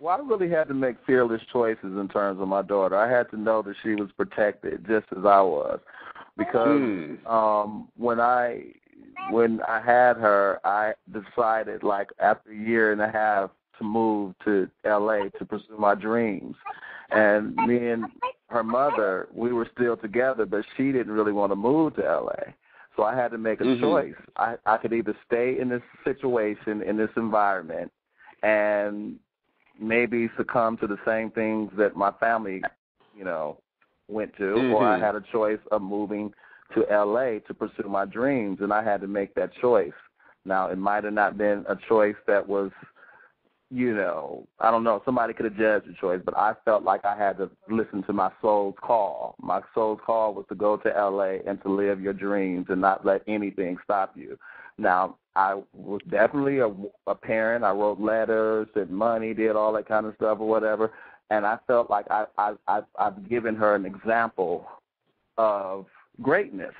Well, I really had to make fearless choices in terms of my daughter. I had to know that she was protected just as I was, because mm. um, when I when I had her, I decided, like, after a year and a half, to move to L A to pursue my dreams. And me and her mother, we were still together, but she didn't really want to move to L A. So I had to make a mm-hmm. choice. I, I could either stay in this situation, in this environment, and maybe succumb to the same things that my family, you know, went to, mm-hmm. or I had a choice of moving to L A to pursue my dreams, and I had to make that choice. Now, it might have not been a choice that was, you know, I don't know, somebody could have judged the choice, but I felt like I had to listen to my soul's call. My soul's call was to go to L A and to live your dreams and not let anything stop you. Now, I was definitely a, a parent. I wrote letters, sent money, did all that kind of stuff or whatever, and I felt like I, I, I, I've given her an example of greatness.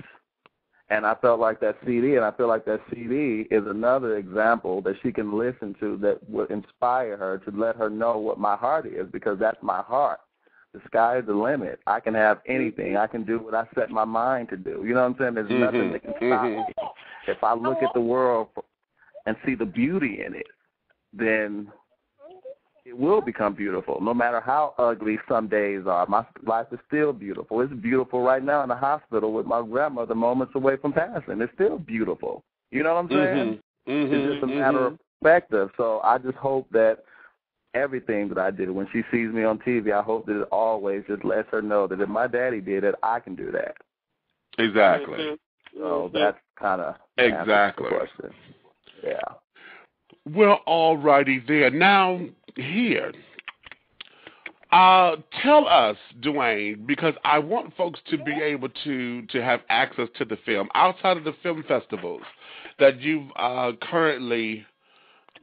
And I felt like that C D, and I feel like that C D is another example that she can listen to that will inspire her to let her know what my heart is, because that's my heart. The sky is the limit. I can have anything. I can do what I set my mind to do. You know what I'm saying? There's mm-hmm. nothing that can stop mm-hmm. me. If I look at the world and see the beauty in it, then it will become beautiful, no matter how ugly some days are. My life is still beautiful. It's beautiful right now in the hospital with my grandmother moments away from passing. It's still beautiful. You know what I'm saying? Mm-hmm. Mm-hmm. It's just a matter mm-hmm. of perspective. So I just hope that everything that I did, when she sees me on T V, I hope that it always just lets her know that if my daddy did it, I can do that. Exactly. Mm-hmm. So that's kind of exactly the question. Yeah. Well, all righty there. Now, here, uh, tell us, Dwayne, because I want folks to be able to, to have access to the film outside of the film festivals that you've uh, currently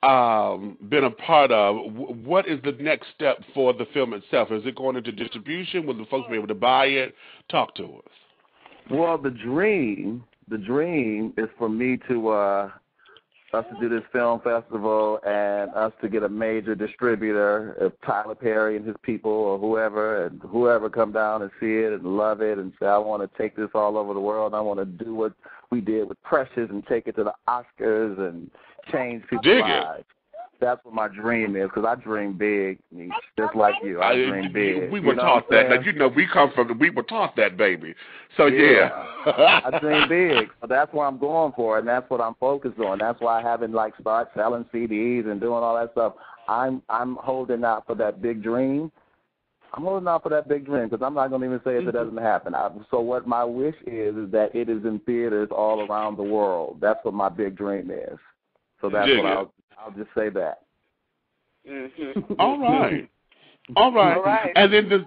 um, been a part of. What is the next step for the film itself? Is it going into distribution? Will the folks be able to buy it? Talk to us. Well, the dream, the dream is for me to uh, – us to do this film festival and us to get a major distributor, if Tyler Perry and his people or whoever, and whoever come down and see it and love it and say, I want to take this all over the world. I want to do what we did with Precious and take it to the Oscars and change people's lives. That's what my dream is, because I dream big, just like you. I dream big. We were you know taught that. Now, you know, we come from, we were taught that, baby. So, yeah. yeah. I dream big. So that's what I'm going for, and that's what I'm focused on. That's why I haven't, like, started selling C Ds and doing all that stuff. I'm I'm holding out for that big dream. I'm holding out for that big dream, because I'm not going to even say if it doesn't happen. I, so what my wish is is that it is in theaters all around the world. That's what my big dream is. So that's yeah, what yeah. I'll I'll just say that. Mm-hmm. All right. All right. All right. And then the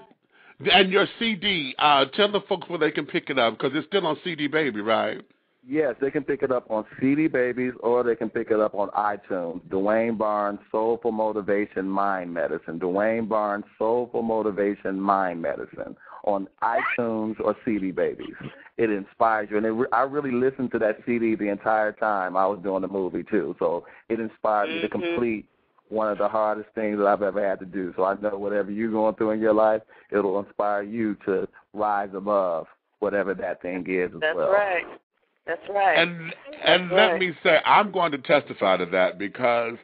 and your C D, uh, tell the folks where they can pick it up, because it's still on C D Baby, right? Yes, they can pick it up on C D Babies, or they can pick it up on iTunes. Dwayne Barnes, Soulful Motivation, Mind Medicine. Dwayne Barnes, Soulful Motivation, Mind Medicine on iTunes or C D Babies. It inspires you. And it re- I really listened to that C D the entire time I was doing the movie, too. So it inspired mm-hmm. me to complete one of the hardest things that I've ever had to do. So I know whatever you're going through in your life, it'll inspire you to rise above whatever that thing is as That's well. That's right. That's right. And and That's let right. me say, I'm going to testify to that, because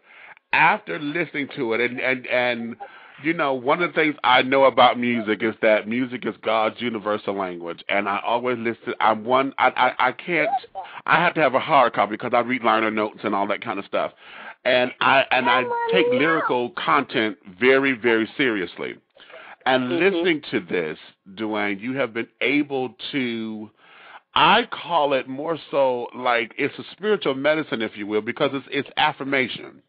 after listening to it, and, and, and you know, one of the things I know about music is that music is God's universal language, and I always listen. I'm one. I, I, I can't. I have to have a hard copy, because I read liner notes and all that kind of stuff, and I and I take lyrical content very, very seriously. And mm-hmm. listening to this, Dwayne, you have been able to. I call it more so like it's a spiritual medicine, if you will, because it's, it's affirmation.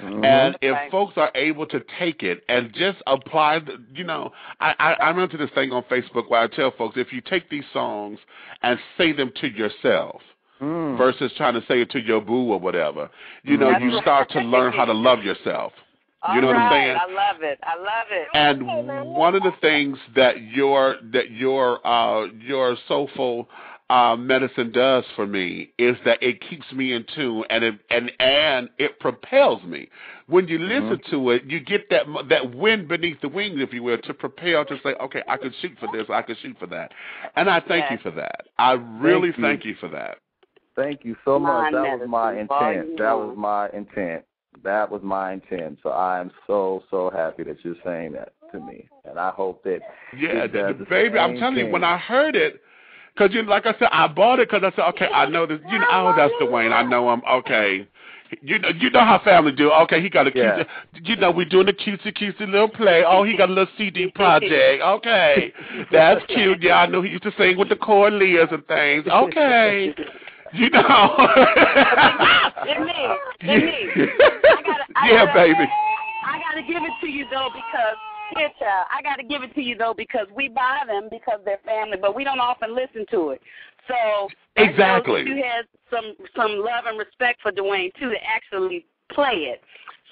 Mm-hmm. And if right. folks are able to take it and just apply, the, you know, I, I, I run to this thing on Facebook where I tell folks, if you take these songs and say them to yourself mm. versus trying to say it to your boo or whatever, you know, That's you right. start to learn how to love yourself. You All know right. what I'm saying? I love it. I love it. And one of the things that your, that your, uh, your soulful Uh, medicine does for me is that it keeps me in tune, and it, and and it propels me. When you mm-hmm. listen to it, you get that that wind beneath the wings, if you will, to propel to say, okay, I could shoot for this, I could shoot for that, and I thank yes. you for that. I really thank you, thank you for that. Thank you so much. That was my intent. That was my intent. That was my intent. So I am so so happy that you're saying that to me, and I hope that yeah, that, baby. I'm telling thing. you, when I heard it. Because, you know, like I said, I bought it because I said, okay, I know this. You know, oh, that's Dwayne. I know him. Okay. You know, you know how family do. Okay, he got a yeah. cutesy, you know, we're doing a cutesy, cutesy little play. Oh, he got a little C D project. Okay, that's cute. Yeah, I knew he used to sing with the Corleas and things. Okay. You know. It me. It me. I gotta, I yeah, gotta, baby. I got to give it to you, though, because, here, child, I got to give it to you, though, because we buy them because they're family, but we don't often listen to it. So that exactly. You had some, some love and respect for Dwayne, too, to actually play it.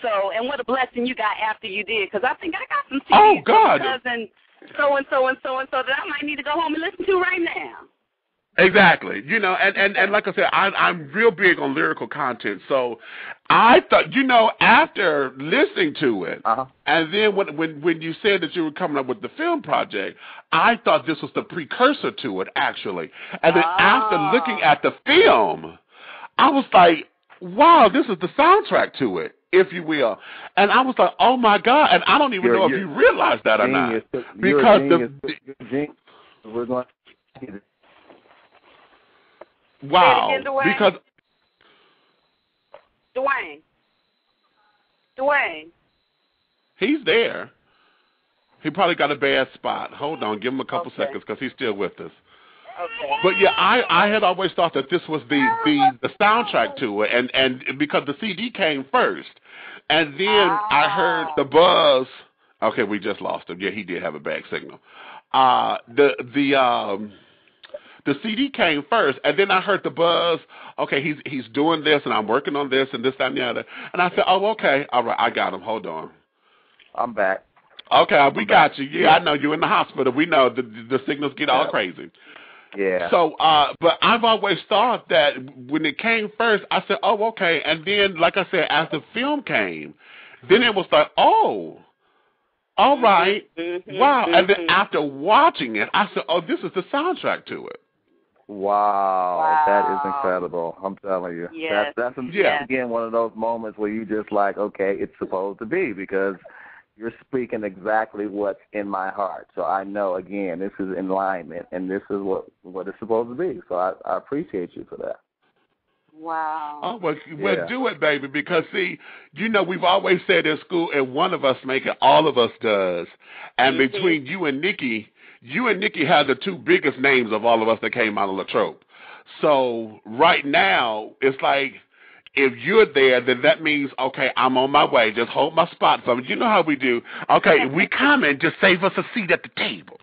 So, and what a blessing you got after you did, because I think I got some C Ds oh, God. From cousin so-and-so and so-and-so that I might need to go home and listen to right now. Exactly. You know, and, and, and like I said, I, I'm real big on lyrical content. So I thought, you know, after listening to it, uh-huh. and then when, when when you said that you were coming up with the film project, I thought this was the precursor to it, actually. And then oh. after looking at the film, I was like, wow, this is the soundtrack to it, if you will. And I was like, oh, my God. And I don't even you're, know if you realize that or genius. Not. Because genius. the – We're going to – Wow, again, Dwayne. Because Dwayne, Dwayne, he's there. He probably got a bad spot. Hold on, give him a couple okay. seconds because he's still with us. Okay. But yeah, I, I had always thought that this was the, the, the soundtrack to it, and, and because the C D came first, and then oh. I heard the buzz. Okay, we just lost him. Yeah, he did have a bad signal. Uh the the um. The C D came first, and then I heard the buzz. Okay, he's he's doing this, and I'm working on this, and this, that, and the other. And I said, oh, okay, all right, I got him. Hold on. I'm back. Okay, I'm we back. got you. Yeah, yeah, I know you're in the hospital. We know the the signals get yeah. all crazy. Yeah. So, uh, but I've always thought that when it came first, I said, oh, okay. And then, like I said, as the film came, then it was like, oh. All right. Mm-hmm. Wow. Mm-hmm. And then after watching it, I said, oh, this is the soundtrack to it. Wow, wow, that is incredible. I'm telling you. Yes. That, that's, yeah. again, one of those moments where you just like, okay, it's supposed to be because you're speaking exactly what's in my heart. So I know, again, this is in alignment, and this is what, what it's supposed to be. So I, I appreciate you for that. Wow. Oh, well, well yeah. do it, baby, because, see, you know, we've always said in school, if one of us make it, all of us does. And mm-hmm. between you and Nikki, you and Nikki have the two biggest names of all of us that came out of La Troupe. So right now, it's like if you're there, then that means, okay, I'm on my way. Just hold my spot for me. You know how we do. Okay, we come and just save us a seat at the table.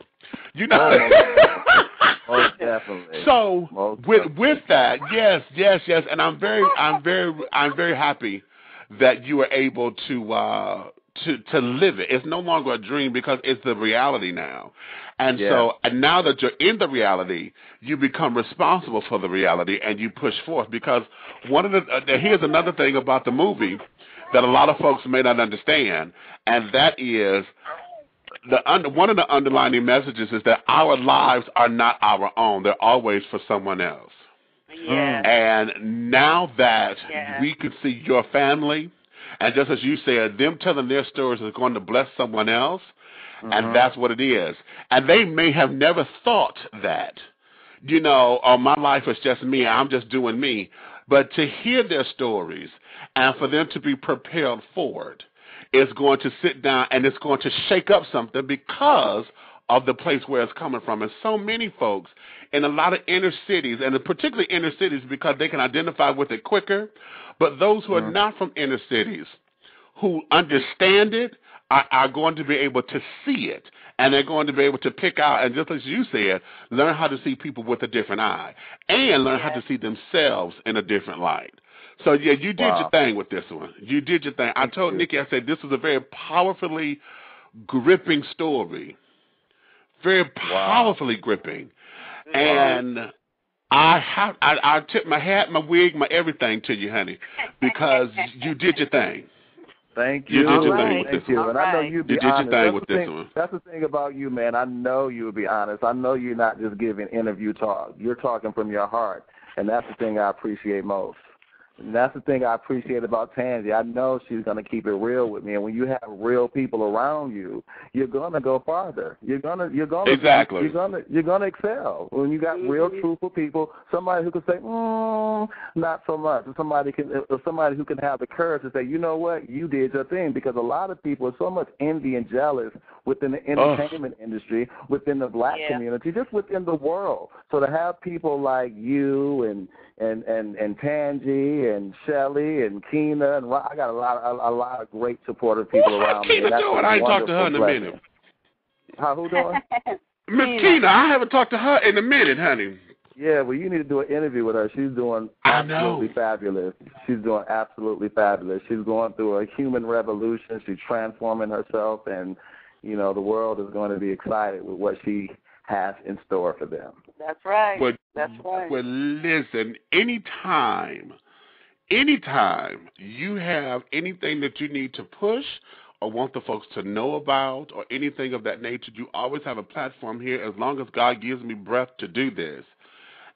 You know? Oh, most definitely. So most definitely. with with that, yes, yes, yes. And I'm very, I'm very, I'm very happy that you were able to uh, to to live it. It's no longer a dream because it's the reality now. And yeah. so, and now that you're in the reality, you become responsible for the reality and you push forth. Because one of the uh, here's another thing about the movie that a lot of folks may not understand, and that is the under, one of the underlining messages is that our lives are not our own; they're always for someone else. Yeah. And now that yeah. we could see your family, and just as you said, them telling their stories is going to bless someone else. And mm-hmm. that's what it is. And they may have never thought that, you know, oh, my life is just me. I'm just doing me. But to hear their stories and for them to be propelled forward is going to sit down and it's going to shake up something because of the place where it's coming from. And so many folks in a lot of inner cities, and particularly inner cities because they can identify with it quicker, but those who mm-hmm. are not from inner cities who understand it, are going to be able to see it, and they're going to be able to pick out, and just as you said, learn how to see people with a different eye and learn yeah. how to see themselves in a different light. So, yeah, you did wow. your thing with this one. You did your thing. I told Nikki, I said, this was a very powerfully gripping story, very powerfully wow. gripping. Wow. And I, have, I, I tip my hat, my wig, my everything to you, honey, because you did your thing. Thank you. You did your thing with this one. I know you'd be honest. That's the thing about you, man. I know you would be honest. I know you're not just giving interview talk. You're talking from your heart, and that's the thing I appreciate most. And that's the thing I appreciate about Tangi. I know she's going to keep it real with me. And when you have real people around you, you're going to go farther. You're going to you're going to exactly. you're going to you're going to excel. When you got mm-hmm. real truthful people, somebody who can say, mm, not so much, or somebody can or somebody who can have the courage to say, you know what, you did your thing, because a lot of people are so much envy and jealous within the entertainment oh. industry, within the black yeah. community, just within the world. So to have people like you and and and, and Tangi and Shelly and Keena, and I got a lot of, a, a lot of great supportive people what around me. Keena doing? I ain't talked to her in a pleasure. minute. How, who doing? Miss Keena, I haven't talked to her in a minute, honey. Yeah, well, you need to do an interview with her. She's doing absolutely fabulous. She's doing absolutely fabulous. She's going through a human revolution. She's transforming herself, and, you know, the world is going to be excited with what she has in store for them. That's right. Well, That's right. Well, listen, anytime Anytime you have anything that you need to push or want the folks to know about or anything of that nature, you always have a platform here as long as God gives me breath to do this.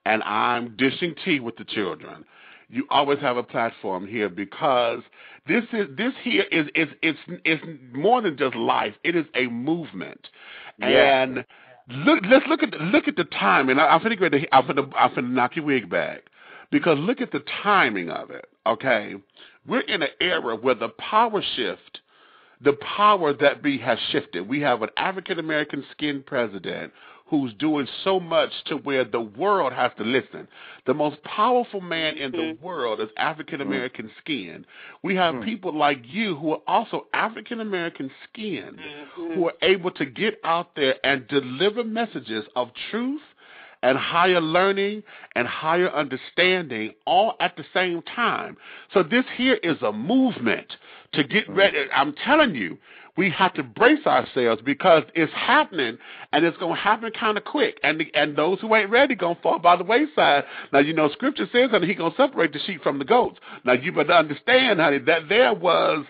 And I'm dishing tea with the children. You always have a platform here, because this is this here is is it's it's more than just life. It is a movement. Yeah. And look let's look at the, look at the time, and I, I'm finna to I'm finna I'm finna knock your wig back. Because look at the timing of it, okay? We're in an era where the power shift, the power that be has shifted. We have an African-American skin president who's doing so much to where the world has to listen. The most powerful man in the world is African-American skin. We have people like you who are also African-American skin who are able to get out there and deliver messages of truth and higher learning and higher understanding all at the same time. So this here is a movement to get ready. I'm telling you, we have to brace ourselves, because it's happening, and it's going to happen kind of quick. And the, and those who ain't ready going to fall by the wayside. Now, you know, Scripture says that he's going to separate the sheep from the goats. Now, you better understand, honey, that there was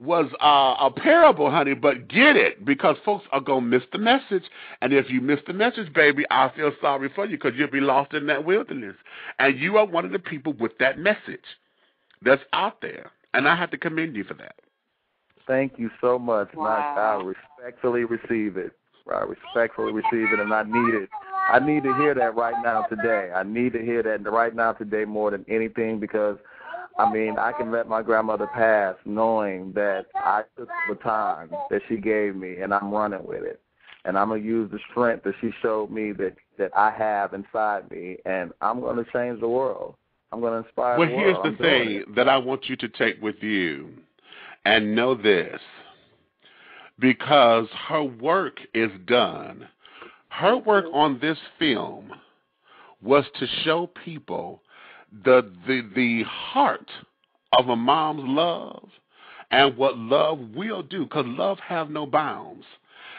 was uh, a parable, honey, but get it, because folks are going to miss the message. And if you miss the message, baby, I feel sorry for you, because you'll be lost in that wilderness. And you are one of the people with that message that's out there. And I have to commend you for that. Thank you so much. Wow. I, I respectfully receive it. I respectfully receive it, and I need it. I need to hear that right now today. I need to hear that right now today more than anything, because, I mean, I can let my grandmother pass knowing that I took the time that she gave me, and I'm running with it. And I'm going to use the strength that she showed me that, that I have inside me, and I'm going to change the world. I'm going to inspire well, the world. Well, here's the thing it. that I want you to take with you. And know this, because her work is done. Her work on this film was to show people the the, the heart of a mom's love and what love will do, because love have no bounds.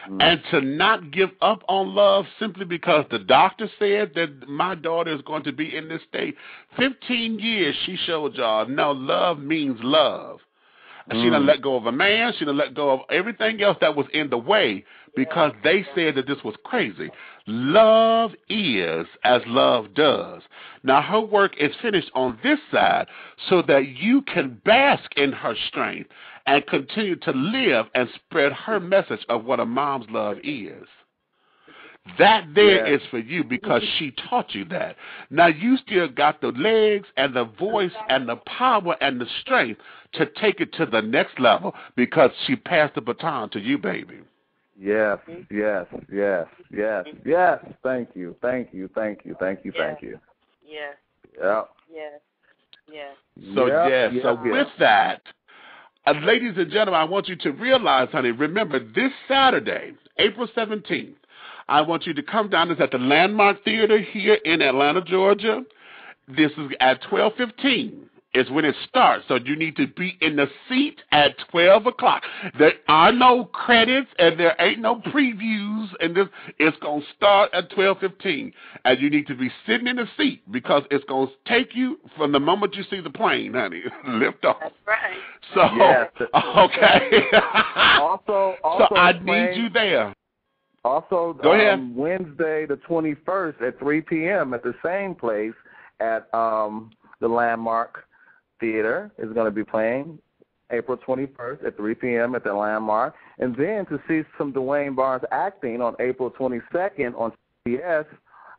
Mm-hmm. And to not give up on love simply because the doctor said that my daughter is going to be in this state. fifteen years she showed y'all, no, love means love. And she done let go of a man. She done let go of everything else that was in the way, because they said that this was crazy. Love is as love does. Now, her work is finished on this side so that you can bask in her strength and continue to live and spread her message of what a mom's love is. That there yeah. is for you, because she taught you that. Now you still got the legs and the voice and the power and the strength to take it to the next level, because she passed the baton to you, baby. Yes, yes, yes, yes, yes. Thank you, thank you, thank you, thank you, yes. thank you. Yes. Yep. Yes. Yes. So yep. yes. Yep. So with that, uh, ladies and gentlemen, I want you to realize, honey. Remember, this Saturday, April seventeenth. I want you to come down. It's at the Landmark Theater here in Atlanta, Georgia. This is at twelve fifteen is when it starts, so you need to be in the seat at twelve o'clock. There are no credits and there ain't no previews, and this it's going to start at twelve fifteen, and you need to be sitting in the seat, because it's going to take you from the moment you see the plane, honey, lift off. That's right. So, yes. okay. also, also, so I need you there. Also, um, Wednesday the twenty-first at three p.m. at the same place at um, the Landmark Theater is going to be playing April twenty-first at three p.m. at the Landmark. And then to see some Dwayne Barnes acting on April twenty-second on C B S,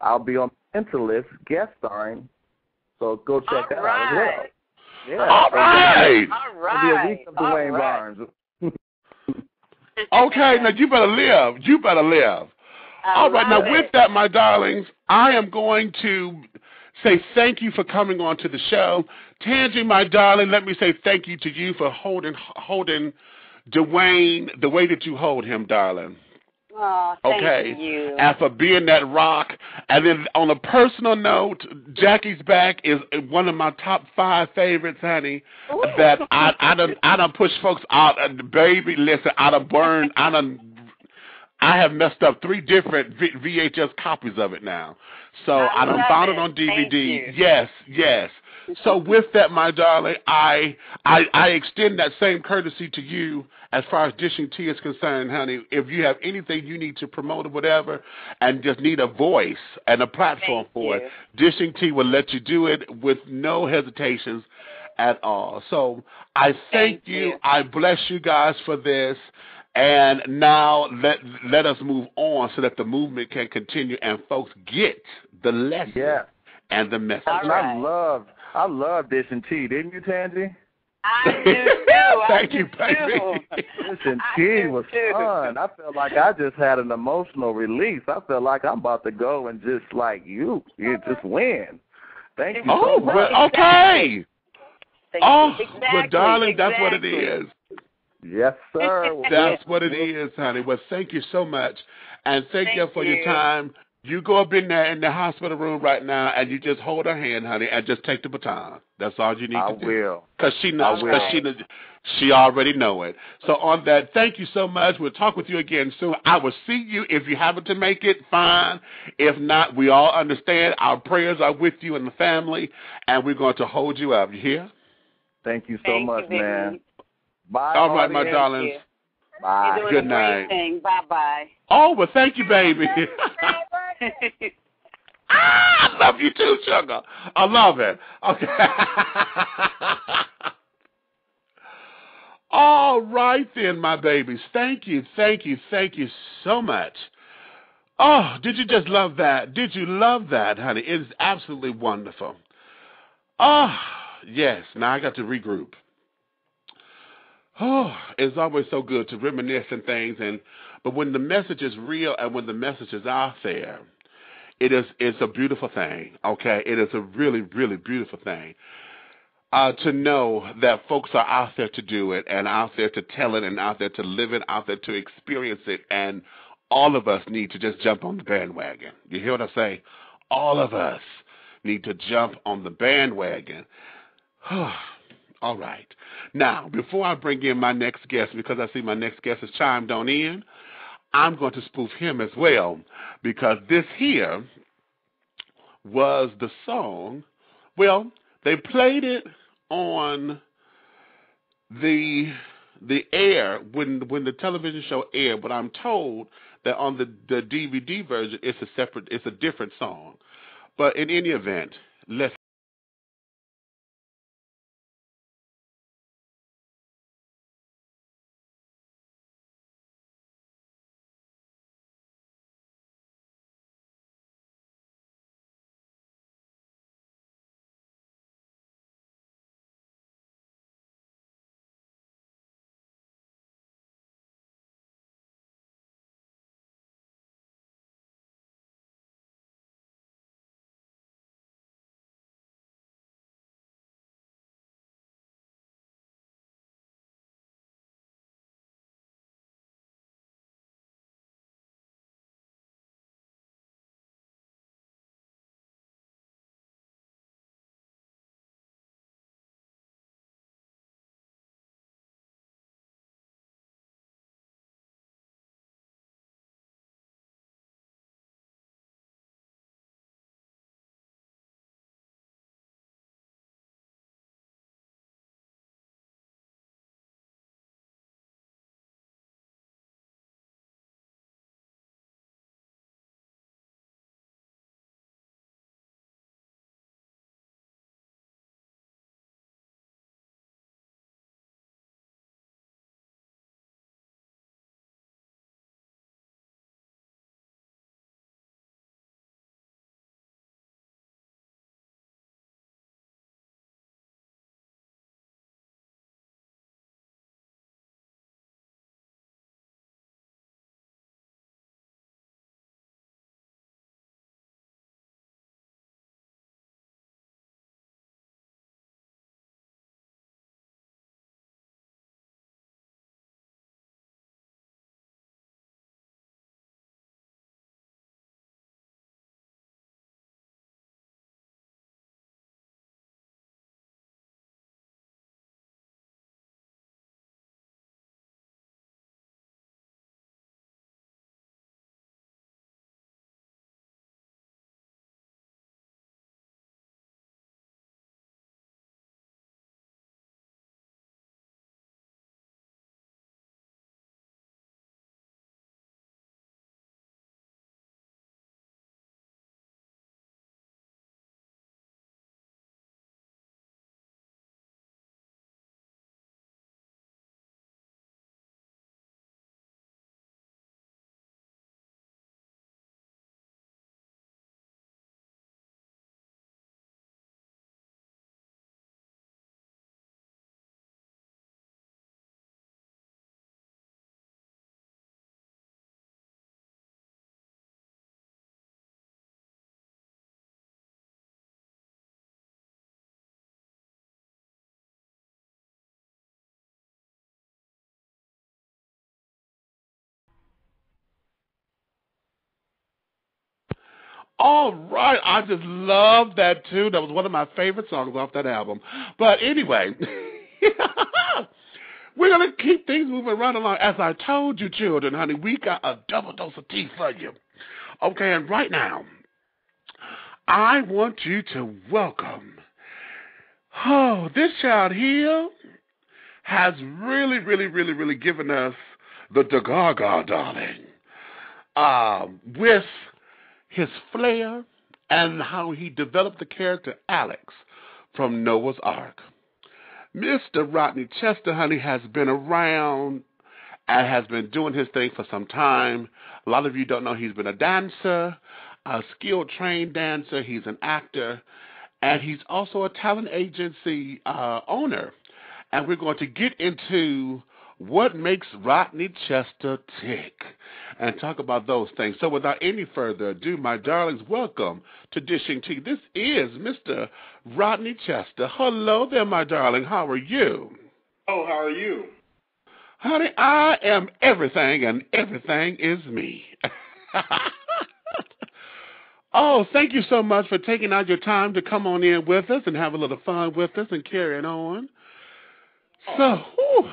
I'll be on Interlist guest starring. So go check all that right. out as well. Yeah. All right. All right. It'll be a week of Dwayne right. Barnes. Okay, now you better live. You better live. I all right, now it. With that, my darlings, I am going to say thank you for coming on to the show. Tangi, my darling, let me say thank you to you for holding holding Dwayne the way that you hold him, darling. Oh, thank okay. you. And for being that rock. And then on a personal note, Jackie's Back is one of my top five favorites, honey. Ooh. That I I done I done push folks out. Baby, listen, I done burned. I done I have messed up three different V H S copies of it now. So I, I done found it on D V D. Yes, yes. So with that, my darling, I, I I extend that same courtesy to you as far as Dishing Tea is concerned, honey. If you have anything you need to promote or whatever and just need a voice and a platform Thank for you. It, Dishing Tea will let you do it with no hesitations at all. So I thank, thank you. you. I bless you guys for this. And now let let us move on so that the movement can continue and folks get the lesson yeah. and the message. All right. I love I love Dishing Tea, didn't you, Tangi? I do, too. Thank I you, baby. Dishing Tea was too. fun. I felt like I just had an emotional release. I felt like I'm about to go and just, like, you, you just win. Thank it's you so much. Well, okay. Exactly. Oh, exactly. Well, darling, that's exactly. what it is. Yes, sir. That's what it is, honey. Well, thank you so much. And thank, thank you for you. your time. You go up in there in the hospital room right now, and you just hold her hand, honey, and just take the baton. That's all you need I to do. I will. Because she knows. Because she knows. She already know it. So on that, thank you so much. We'll talk with you again soon. I will see you. If you happen to make it, fine. If not, we all understand. Our prayers are with you and the family, and we're going to hold you up. You hear? Thank you so thank much, you, man. Bye. All right, my darlings. You. Bye. You're doing Good a night. Great thing. Bye-bye. Oh, well, thank you, baby. Ah, I love you too, sugar. I love it. Okay. All right then, my babies. Thank you, thank you, thank you so much. Oh, did you just love that? Did you love that, honey? It is absolutely wonderful. Oh, yes. Now I got to regroup. Oh, it's always so good to reminisce and things, and but when the message is real and when the message is out there, it is it's a beautiful thing. Okay, it is a really, really beautiful thing uh, to know that folks are out there to do it, and out there to tell it, and out there to live it, out there to experience it, and all of us need to just jump on the bandwagon. You hear what I say? All of us need to jump on the bandwagon. All right. Now, before I bring in my next guest, because I see my next guest has chimed on in, I'm going to spoof him as well, because this here was the song. Well, they played it on the the air when when the television show aired, but I'm told that on the, the D V D version, it's a separate, it's a different song. But in any event, let's. All right. I just love that tune. That was one of my favorite songs off that album. But anyway, we're going to keep things moving right along. As I told you, children, honey, we got a double dose of tea for you. Okay, and right now, I want you to welcome, oh, this child here has really, really, really, really given us the da gaga, darling, uh, with his flair and how he developed the character Alex from Noah's Ark. Mister Rodney Chester, honey, has been around and has been doing his thing for some time. A lot of you don't know he's been a dancer, a skilled trained dancer. He's an actor, and he's also a talent agency uh, owner. And we're going to get into what makes Rodney Chester tick and talk about those things. So without any further ado, my darlings, welcome to Dishing Tea. This is Mister Rodney Chester. Hello there, my darling. How are you? Oh, how are you? Honey, I am everything, and everything is me. Oh, thank you so much for taking out your time to come on in with us and have a little fun with us and carrying on. So, whew,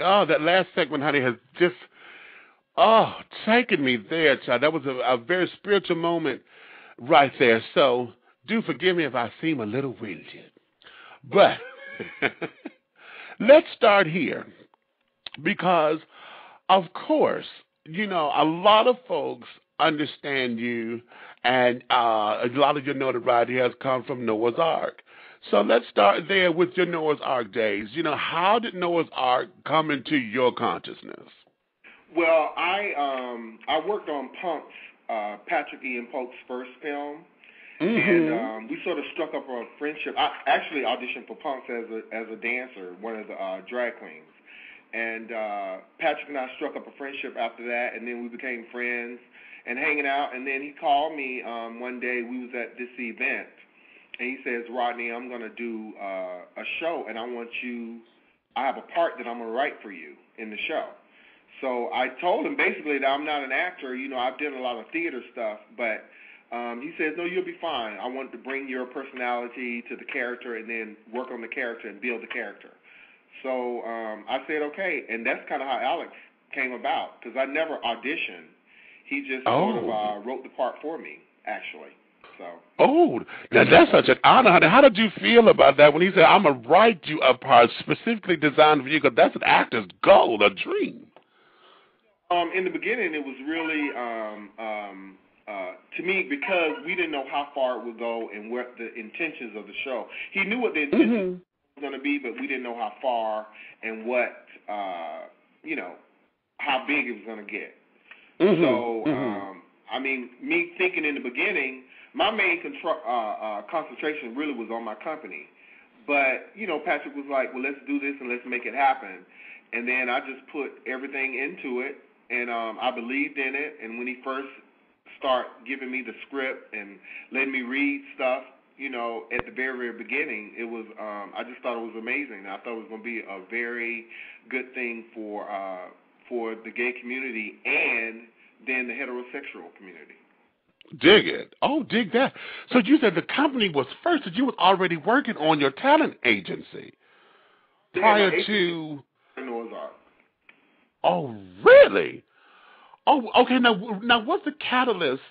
oh, that last segment, honey, has just, oh, taken me there, child. That was a, a very spiritual moment right there. So do forgive me if I seem a little winded. But let's start here because, of course, you know, a lot of folks understand you, and uh, a lot of your notoriety has come from Noah's Ark. So let's start there with your Noah's Ark days. You know, how did Noah's Ark come into your consciousness? Well, I um, I worked on Punks, uh, Patrick Ian Polk's first film, mm-hmm. and um, we sort of struck up a friendship. I actually auditioned for Punks as a as a dancer, one of the uh, drag queens, and uh, Patrick and I struck up a friendship after that, and then we became friends and hanging out. And then he called me um, one day. We was at this event. And he says, Rodney, I'm going to do uh, a show, and I want you – I have a part that I'm going to write for you in the show. So I told him basically that I'm not an actor. You know, I've done a lot of theater stuff. But um, he says, no, you'll be fine. I want to bring your personality to the character and then work on the character and build the character. So um, I said, okay, and that's kind of how Alex came about because I never auditioned. He just oh. sort of uh, wrote the part for me, actually. So. Oh, now that's such an honor, honey. How did you feel about that when he said, I'm going to write you a part specifically designed for you? Because that's an actor's goal, a dream. Um, in the beginning, it was really, um, um, uh, to me, because we didn't know how far it would go and what the intentions of the show. He knew what the intentions mm-hmm. were going to be, but we didn't know how far and what, uh, you know, how big it was going to get. Mm-hmm. So, mm-hmm. um, I mean, me thinking in the beginning, my main contr- uh, uh, concentration really was on my company. But, you know, Patrick was like, well, let's do this and let's make it happen. And then I just put everything into it, and um, I believed in it. And when he first started giving me the script and letting me read stuff, you know, at the very, very beginning, it was um, I just thought it was amazing. I thought it was going to be a very good thing for uh, for the gay community and then the heterosexual community. Dig it. Oh, dig that. So you said the company was first, that you were already working on your talent agency prior yeah, to... Noah's Ark. Oh, really? Oh, okay. Now, now what's the catalyst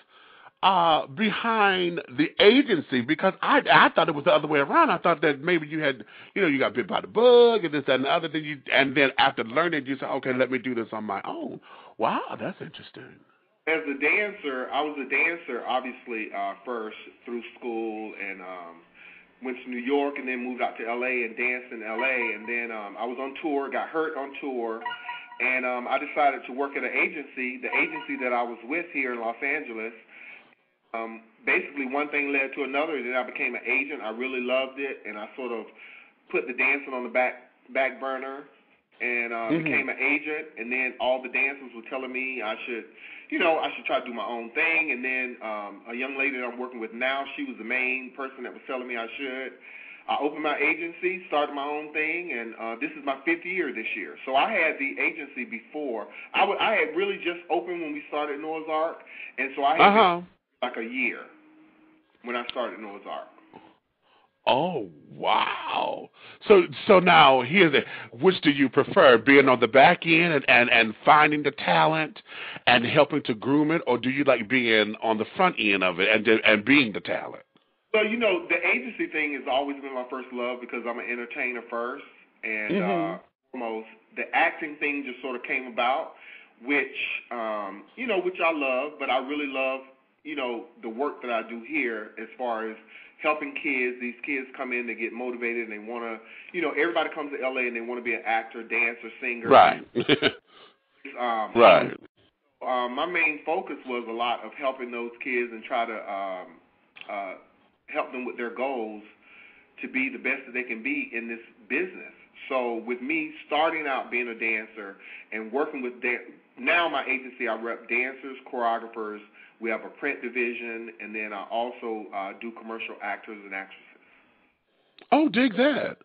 uh, behind the agency? Because I I thought it was the other way around. I thought that maybe you had, you know, you got bit by the bug and this, that, and the other thing. You, and then after learning, you said, okay, let me do this on my own. Wow, that's interesting. As a dancer, I was a dancer, obviously, uh, first through school and um, went to New York and then moved out to L A and danced in L A. And then um, I was on tour, got hurt on tour, and um, I decided to work at an agency, the agency that I was with here in Los Angeles. Um, basically, one thing led to another. Then I became an agent. I really loved it, and I sort of put the dancing on the back back burner and uh, mm-hmm. became an agent. And then all the dancers were telling me I should... You know, I should try to do my own thing. And then um, a young lady that I'm working with now, she was the main person that was telling me I should. I opened my agency, started my own thing, and uh, this is my fifth year this year. So I had the agency before. I, w- I had really just opened when we started Noah's Ark, and so I had uh-huh. like a year when I started Noah's Ark. Oh, wow. So so now, here's it. Which do you prefer, being on the back end and, and, and finding the talent and helping to groom it, or do you like being on the front end of it and and being the talent? Well, you know, the agency thing has always been my first love because I'm an entertainer first, and mm-hmm. uh, foremost, the acting thing just sort of came about, which, um, you know, which I love, but I really love, you know, the work that I do here as far as helping kids. These kids come in, they get motivated, and they want to, you know, everybody comes to L A and they want to be an actor, dancer, singer. Right. um, right. Um, my main focus was a lot of helping those kids and try to um, uh, help them with their goals to be the best that they can be in this business. So with me starting out being a dancer and working with dan- now my agency, I rep dancers, choreographers. We have a print division, and then I also uh, do commercial actors and actresses. Oh, dig that.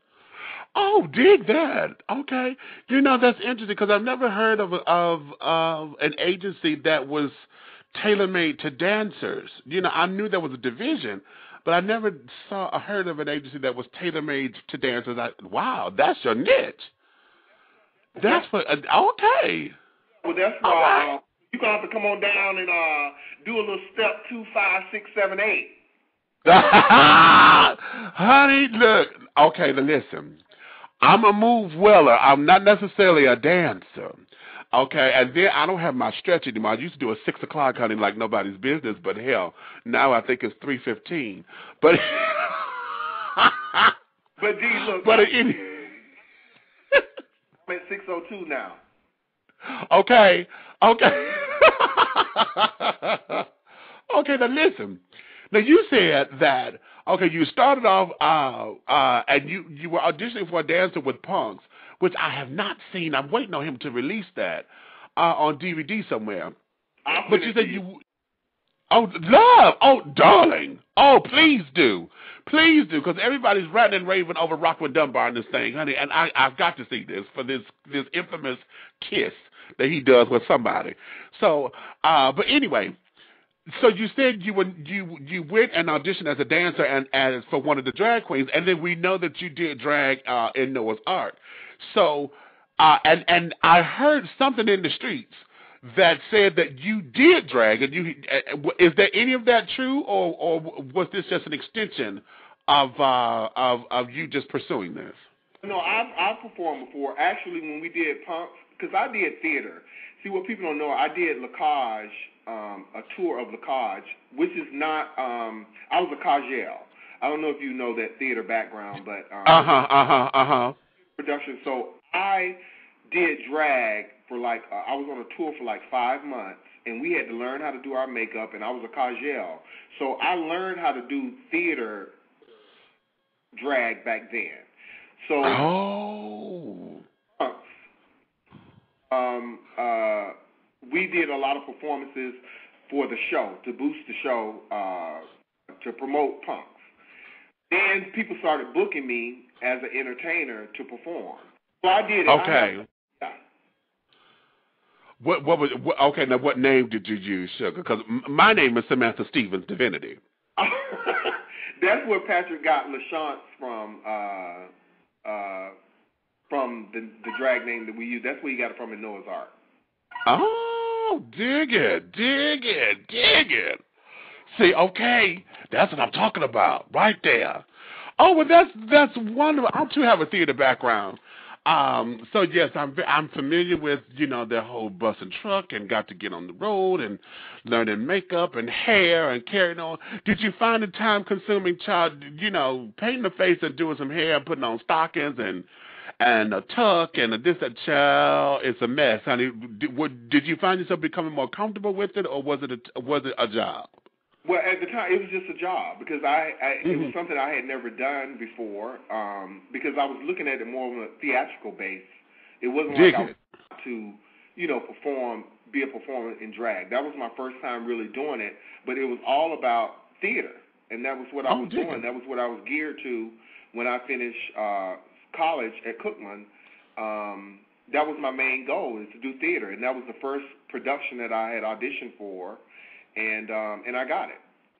Oh, dig that. Okay. You know, that's interesting because I've never heard of, of, of an agency that was tailor-made to dancers. You know, I knew there was a division, but I never saw or heard of an agency that was tailor-made to dancers. I, wow, that's your niche. That's what, okay. Well, that's why. All right. uh, You're going to have to come on down and uh, do a little step two, five, six, seven, eight. Honey, look. Okay, listen. I'm a move weller. I'm not necessarily a dancer. Okay, and then I don't have my stretch anymore. I used to do a six o'clock, honey, like nobody's business, but hell, now I think it's three fifteen. But, but D, look. But it, I'm at six oh two now. Okay, okay. Okay, now listen. Now you said that, okay, you started off uh, uh, and you, you were auditioning for a dancer with Punks, which I have not seen. I'm waiting on him to release that uh, on D V D somewhere. I'm but you said you... you Oh, love. Oh, darling. Oh, please do. Please do, because everybody's ranting and raving over Rockwood Dunbar in this thing, honey, and I, I've got to see this for this, this infamous kiss that he does with somebody. So, uh, but anyway, so you said you, were, you you went and auditioned as a dancer and as for one of the drag queens, and then we know that you did drag uh, in Noah's Ark. So, uh, and, and I heard something in the streets that said that you did drag, and you is there any of that true, or, or was this just an extension of uh, of of you just pursuing this? No, I've I've performed before. Actually, when we did Punks, because I did theater. See, what people don't know, I did La Cage, um, a tour of La Cage, which is not. Um, I was a Cagelle. I don't know if you know that theater background, but um, uh huh, uh huh, uh huh. Production. So I did drag. For like uh, I was on a tour for like five months, and we had to learn how to do our makeup, and I was a Cagelle. So I learned how to do theater drag back then. So oh. um, uh, we did a lot of performances for the show, to boost the show, uh, to promote Punks. Then people started booking me as an entertainer to perform. So I did it. Okay. I What what was what, okay? Now what name did you use, Sugar? Because m- my name is Samantha Stevens Divinity. That's where Patrick got LaChance from uh, uh, from the, the drag name that we use. That's where he got it from in Noah's Ark. Oh, dig it, dig it, dig it. See, okay, that's what I'm talking about right there. Oh, well, that's that's wonderful. I too have a theater background. Um, so yes, I'm I'm familiar with, you know, their whole bus and truck, and got to get on the road and learning makeup and hair and carrying on. Did you find the time consuming, child? You know, painting the face and doing some hair, and putting on stockings and and a tuck and a this that child. It's a mess, honey. Did, what, did you find yourself becoming more comfortable with it, or was it a, was it a job? Well, at the time, it was just a job because I, I mm-hmm. it was something I had never done before um, because I was looking at it more on a theatrical base. It wasn't Dig like it. I was to, you know, perform, be a performer in drag. That was my first time really doing it, but it was all about theater, and that was what oh, I was doing. It. That was what I was geared to when I finished uh, college at Cookman. Um, that was my main goal, is to do theater, and that was the first production that I had auditioned for. and um, and I got it.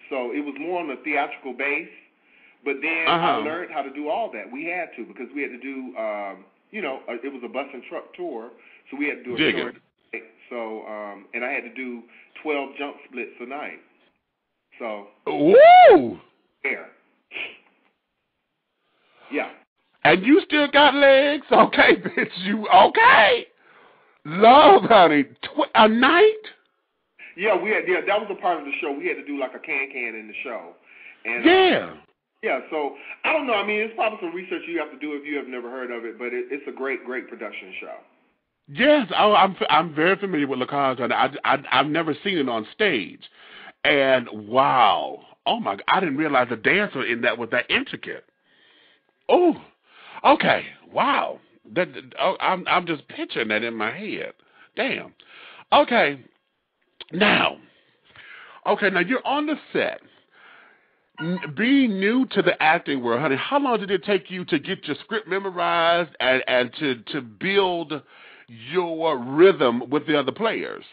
So it was more on the theatrical base, but then uh-huh. I learned how to do all that. We had to, because we had to do, um, you know, a, it was a bus and truck tour, so we had to do a Dig tour. It. So, um, and I had to do twelve jump splits a night. So. Woo! There. Yeah. And you still got legs? Okay, bitch, you okay? Love, honey. Tw- a night? Yeah, we had. Yeah, that was a part of the show. We had to do like a can-can in the show. And, yeah. Uh, yeah, so I don't know. I mean, it's probably some research you have to do if you have never heard of it, but it, it's a great, great production show. Yes, I, I'm I'm very familiar with La Cage. I, I, I've never seen it on stage. And wow. Oh, my God. I didn't realize the dancer in that was that intricate. Oh, okay. Wow. That, oh, I'm I'm just picturing that in my head. Damn. Okay. Now, okay, now you're on the set. N- being new to the acting world, honey, how long did it take you to get your script memorized and, and to, to build your rhythm with the other players?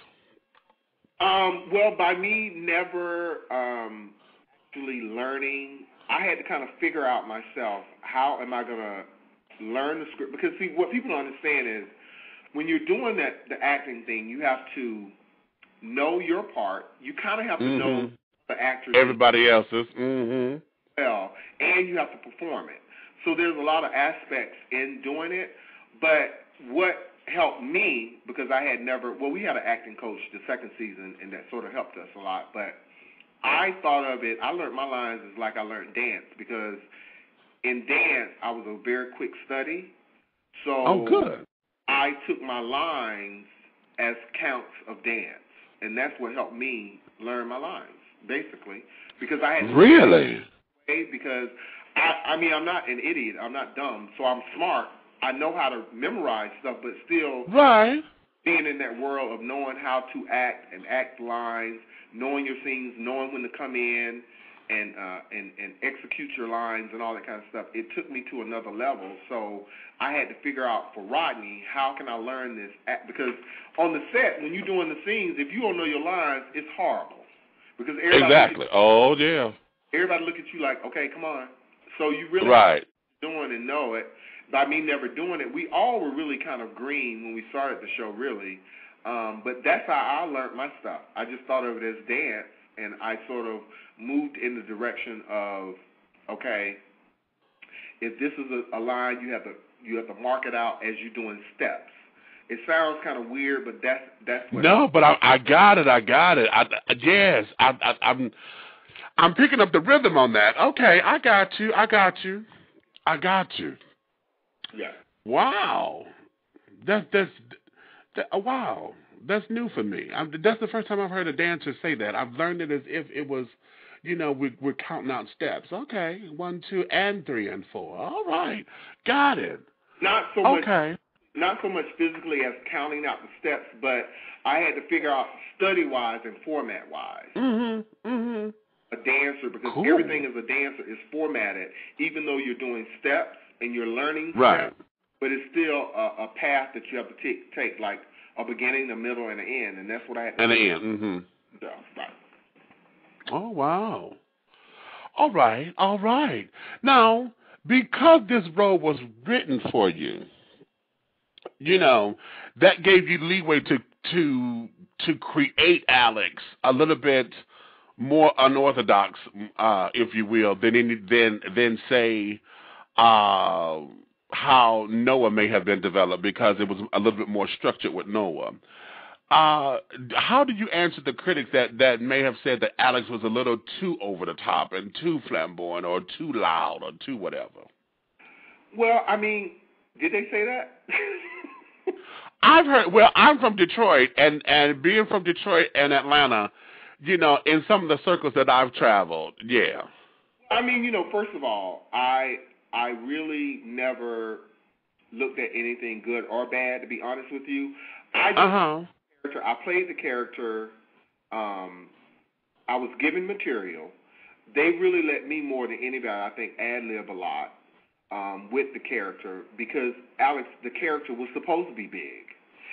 Um, well, by me never um, really learning, I had to kind of figure out myself, how am I going to learn the script? Because, see, what people don't understand is when you're doing that, the acting thing, you have to know your part. You kind of have to mm-hmm. know the actors. Everybody else's. Mm-hmm. Well, and you have to perform it. So there's a lot of aspects in doing it. But what helped me, because I had never, well, we had an acting coach the second season, and that sort of helped us a lot. But I thought of it, I learned my lines as like I learned dance, because in dance, I was a very quick study. So oh, good. I took my lines as counts of dance. And that's what helped me learn my lines, basically, because I had to really because I, I mean I'm not an idiot, I'm not dumb, so I'm smart. I know how to memorize stuff, but still right. being in that world of knowing how to act and act lines, knowing your scenes, knowing when to come in, and uh, and and execute your lines and all that kind of stuff. It took me to another level. So I had to figure out for Rodney, how can I learn this? Because on the set, when you're doing the scenes, if you don't know your lines, it's horrible. Because everybody exactly. You, oh yeah. Everybody look at you like, okay, come on. So you really right doing and know it. By me never doing it, we all were really kind of green when we started the show, really. Um, but that's how I learned my stuff. I just thought of it as dance. And I sort of moved in the direction of, okay, if this is a, a line, you have to you have to mark it out as you're doing steps. It sounds kind of weird, but that's that's what. No, but I, I got it. I got it. I, yes, I, I, I'm I'm picking up the rhythm on that. Okay, I got you. I got you. I got you. Yeah. Wow. That that's that, wow. That's new for me. I'm, that's the first time I've heard a dancer say that. I've learned it as if it was, you know, we, we're counting out steps. Okay, one, two, and three, and four. All right, got it. Not so okay. much. Not so much physically as counting out the steps, but I had to figure out study-wise and format-wise. Mm-hmm. Mm-hmm. A dancer, because cool. everything as a dancer is formatted, even though you're doing steps and you're learning right. steps, but it's still a, a path that you have to t- take, like. A beginning, a middle, and an end, and that's what I had to and do. And an end, mm-hmm. So, right. Oh, wow. All right, all right. Now, because this role was written for you, you know, that gave you leeway to to to create Alex a little bit more unorthodox, uh, if you will, than any, than than say. Uh, how Noah may have been developed, because it was a little bit more structured with Noah. Uh, how do you answer the critics that, that may have said that Alex was a little too over the top and too flamboyant or too loud or too whatever? Well, I mean, did they say that? I've heard, well, I'm from Detroit, and, and being from Detroit and Atlanta, you know, in some of the circles that I've traveled, yeah. I mean, you know, first of all, I... I really never looked at anything good or bad, to be honest with you. I just uh-huh. character, I played the character. Um, I was given material. They really let me more than anybody, I think, ad-lib a lot um, with the character, because Alex, the character, was supposed to be big.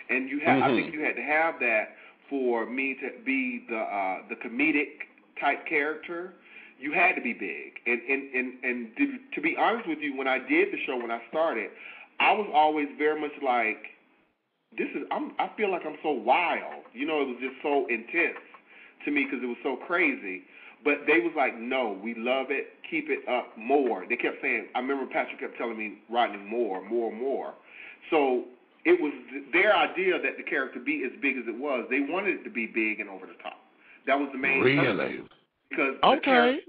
And you ha- mm-hmm. I think you had to have that for me to be the uh, the comedic type character, you had to be big. And and and, and did, to be honest with you, when I did the show, when I started, I was always very much like, this is I'm, I feel like I'm so wild. You know, it was just so intense to me because it was so crazy. But they was like, no, we love it. Keep it up more. They kept saying, I remember Patrick kept telling me, Rodney, more, more, more. So it was their idea that the character be as big as it was. They wanted it to be big and over the top. That was the main really? Because okay. The character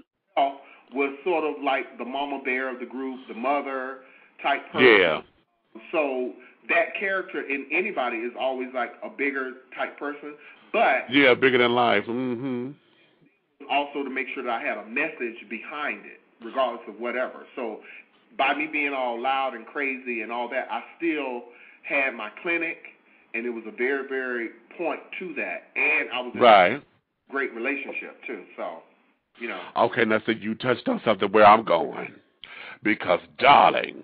was sort of like the mama bear of the group, the mother type person. Yeah. So that character in anybody is always like a bigger type person. But yeah, bigger than life. Mm-hmm. Also to make sure that I had a message behind it, regardless of whatever. So by me being all loud and crazy and all that, I still had my clinic, and it was a very, very point to that. And I was in right. a great relationship, too. So, you know. Okay, now, so you touched on something where I'm going. Because, darling,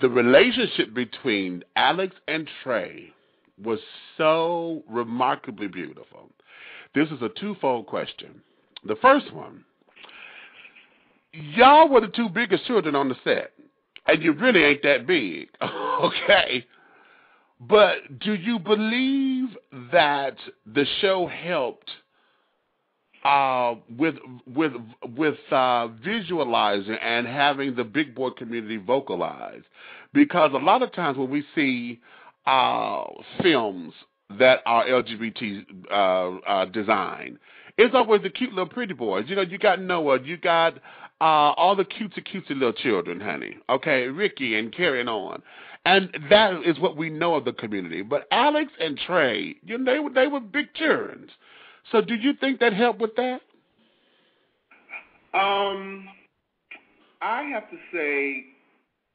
the relationship between Alex and Trey was so remarkably beautiful. This is a twofold question. The first one, y'all were the two biggest children on the set, and you really ain't that big, okay? But do you believe that the show helped uh, with with with uh, visualizing and having the big boy community vocalize? Because a lot of times when we see uh, films that are L G B T uh, uh, designed, it's always the cute little pretty boys. You know, you got Noah, you got uh, all the cutesy, cutesy little children, honey. Okay, Ricky and carrying on. And that is what we know of the community. But Alex and Trey, you know, they were, they were big children. So do you think that helped with that? Um, I have to say,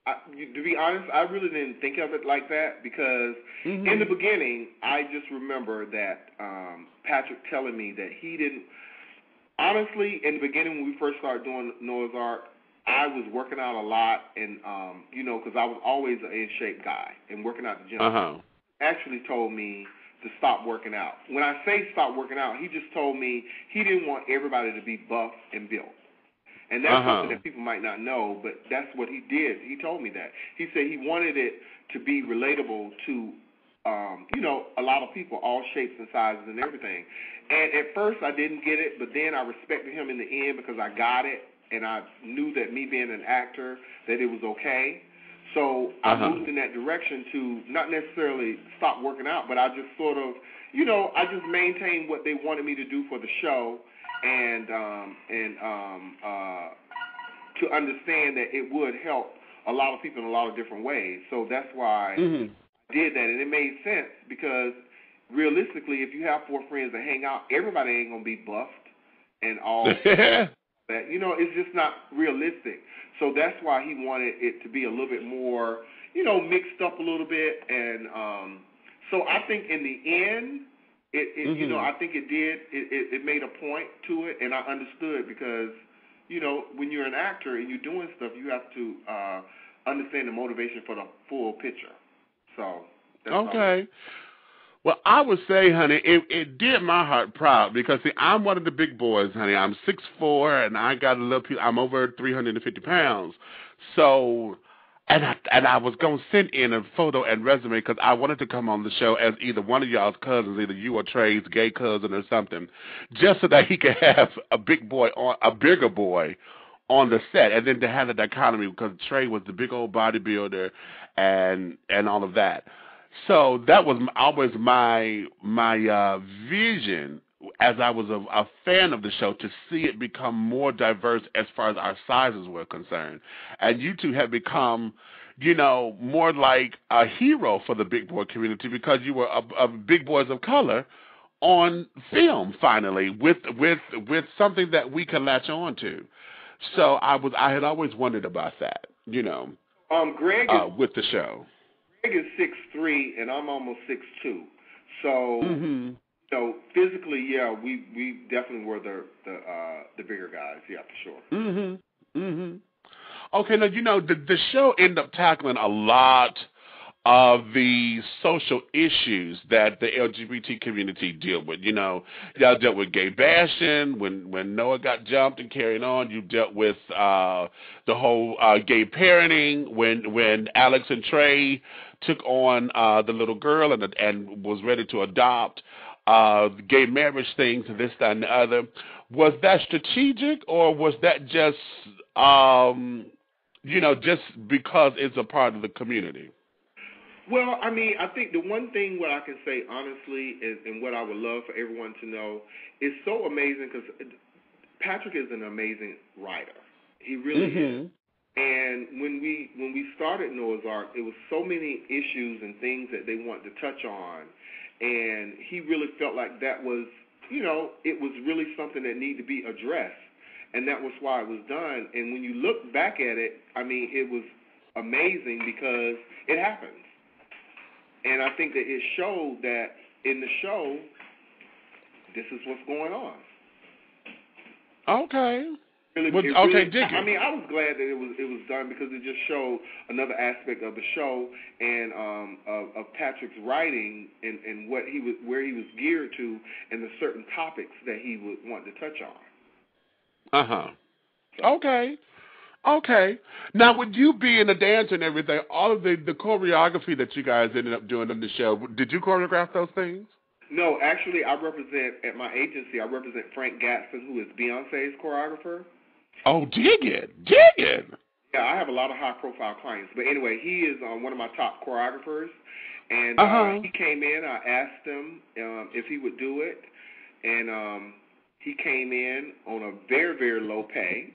I, to be honest, I really didn't think of it like that because mm-hmm. in the beginning, I just remember that um, Patrick telling me that he didn't. Honestly, in the beginning when we first started doing Noah's Ark, I was working out a lot, and um, you know, because I was always an in-shape guy and working out the gym. Uh-huh. Actually told me to stop working out. When I say stop working out, he just told me he didn't want everybody to be buff and built. And that's uh-huh. something that people might not know, but that's what he did. He told me that. He said he wanted it to be relatable to, um, you know, a lot of people, all shapes and sizes and everything. And at first I didn't get it, but then I respected him in the end because I got it, and I knew that me being an actor, that it was okay. So I uh-huh. moved in that direction to not necessarily stop working out, but I just sort of, you know, I just maintained what they wanted me to do for the show. And um, and um, uh, to understand that it would help a lot of people in a lot of different ways. So that's why mm-hmm. I did that. And it made sense because realistically, if you have four friends that hang out, everybody ain't going to be buffed and all that. You know, it's just not realistic. So that's why he wanted it to be a little bit more, you know, mixed up a little bit. And um, so I think in the end, It, it mm-hmm. you know, I think it did. It, it, it made a point to it, and I understood because, you know, when you're an actor and you're doing stuff, you have to uh, understand the motivation for the full picture. So that's okay. All. Well, I would say, honey, it, it did my heart proud because, see, I'm one of the big boys, honey. I'm six foot four, and I got a little – I'm over three hundred fifty pounds. So – And I, and I was going to send in a photo and resume because I wanted to come on the show as either one of y'all's cousins, either you or Trey's gay cousin or something, just so that he could have a big boy on, a bigger boy on the set, and then to have the dichotomy because Trey was the big old bodybuilder and and all of that. So that was always my my uh, vision as I was a, a fan of the show, to see it become more diverse as far as our sizes were concerned. And you two have become, you know, more like a hero for the big boy community because you were a, a big boys of color on film, finally, with with with something that we can latch on to. So I was I had always wondered about that, you know, um, Greg uh, is, with the show. Greg is six three, and I'm almost six two. So... Mm-hmm. So physically, yeah, we, we definitely were the the, uh, the bigger guys, yeah, for sure. Mm-hmm. Mm-hmm. Okay, now, you know, the, the show ended up tackling a lot of the social issues that the L G B T community deal with. You know, y'all dealt with gay bashing when, when Noah got jumped and carried on. You dealt with uh, the whole uh, gay parenting when when Alex and Trey took on uh, the little girl and and was ready to adopt. Uh, gay marriage things, this, that, and the other. Was that strategic, or was that just, um, you know, just because it's a part of the community? Well, I mean, I think the one thing what I can say honestly is, and what I would love for everyone to know, is so amazing because Patrick is an amazing writer. He really mm-hmm. is. And when we when we started Noah's Ark, it was so many issues and things that they wanted to touch on. And he really felt like that was, you know, it was really something that needed to be addressed. And that was why it was done. And when you look back at it, I mean, it was amazing because it happens. And I think that it showed that in the show, this is what's going on. Okay. Really, well, really, okay, Dickie. I mean, I was glad that it was it was done because it just showed another aspect of the show and um, of, of Patrick's writing and, and what he was, where he was geared to, and the certain topics that he would want to touch on. Uh huh. So. Okay. Okay. Now, with you being a dancer and everything, all of the, the choreography that you guys ended up doing on the show, did you choreograph those things? No, actually, I represent at my agency. I represent Frank Gatson, who is Beyonce's choreographer. Oh, dig it. Dig it. Yeah, I have a lot of high-profile clients. But anyway, he is um, one of my top choreographers. And uh-huh. uh, he came in. I asked him um, if he would do it. And um, he came in on a very, very low pay.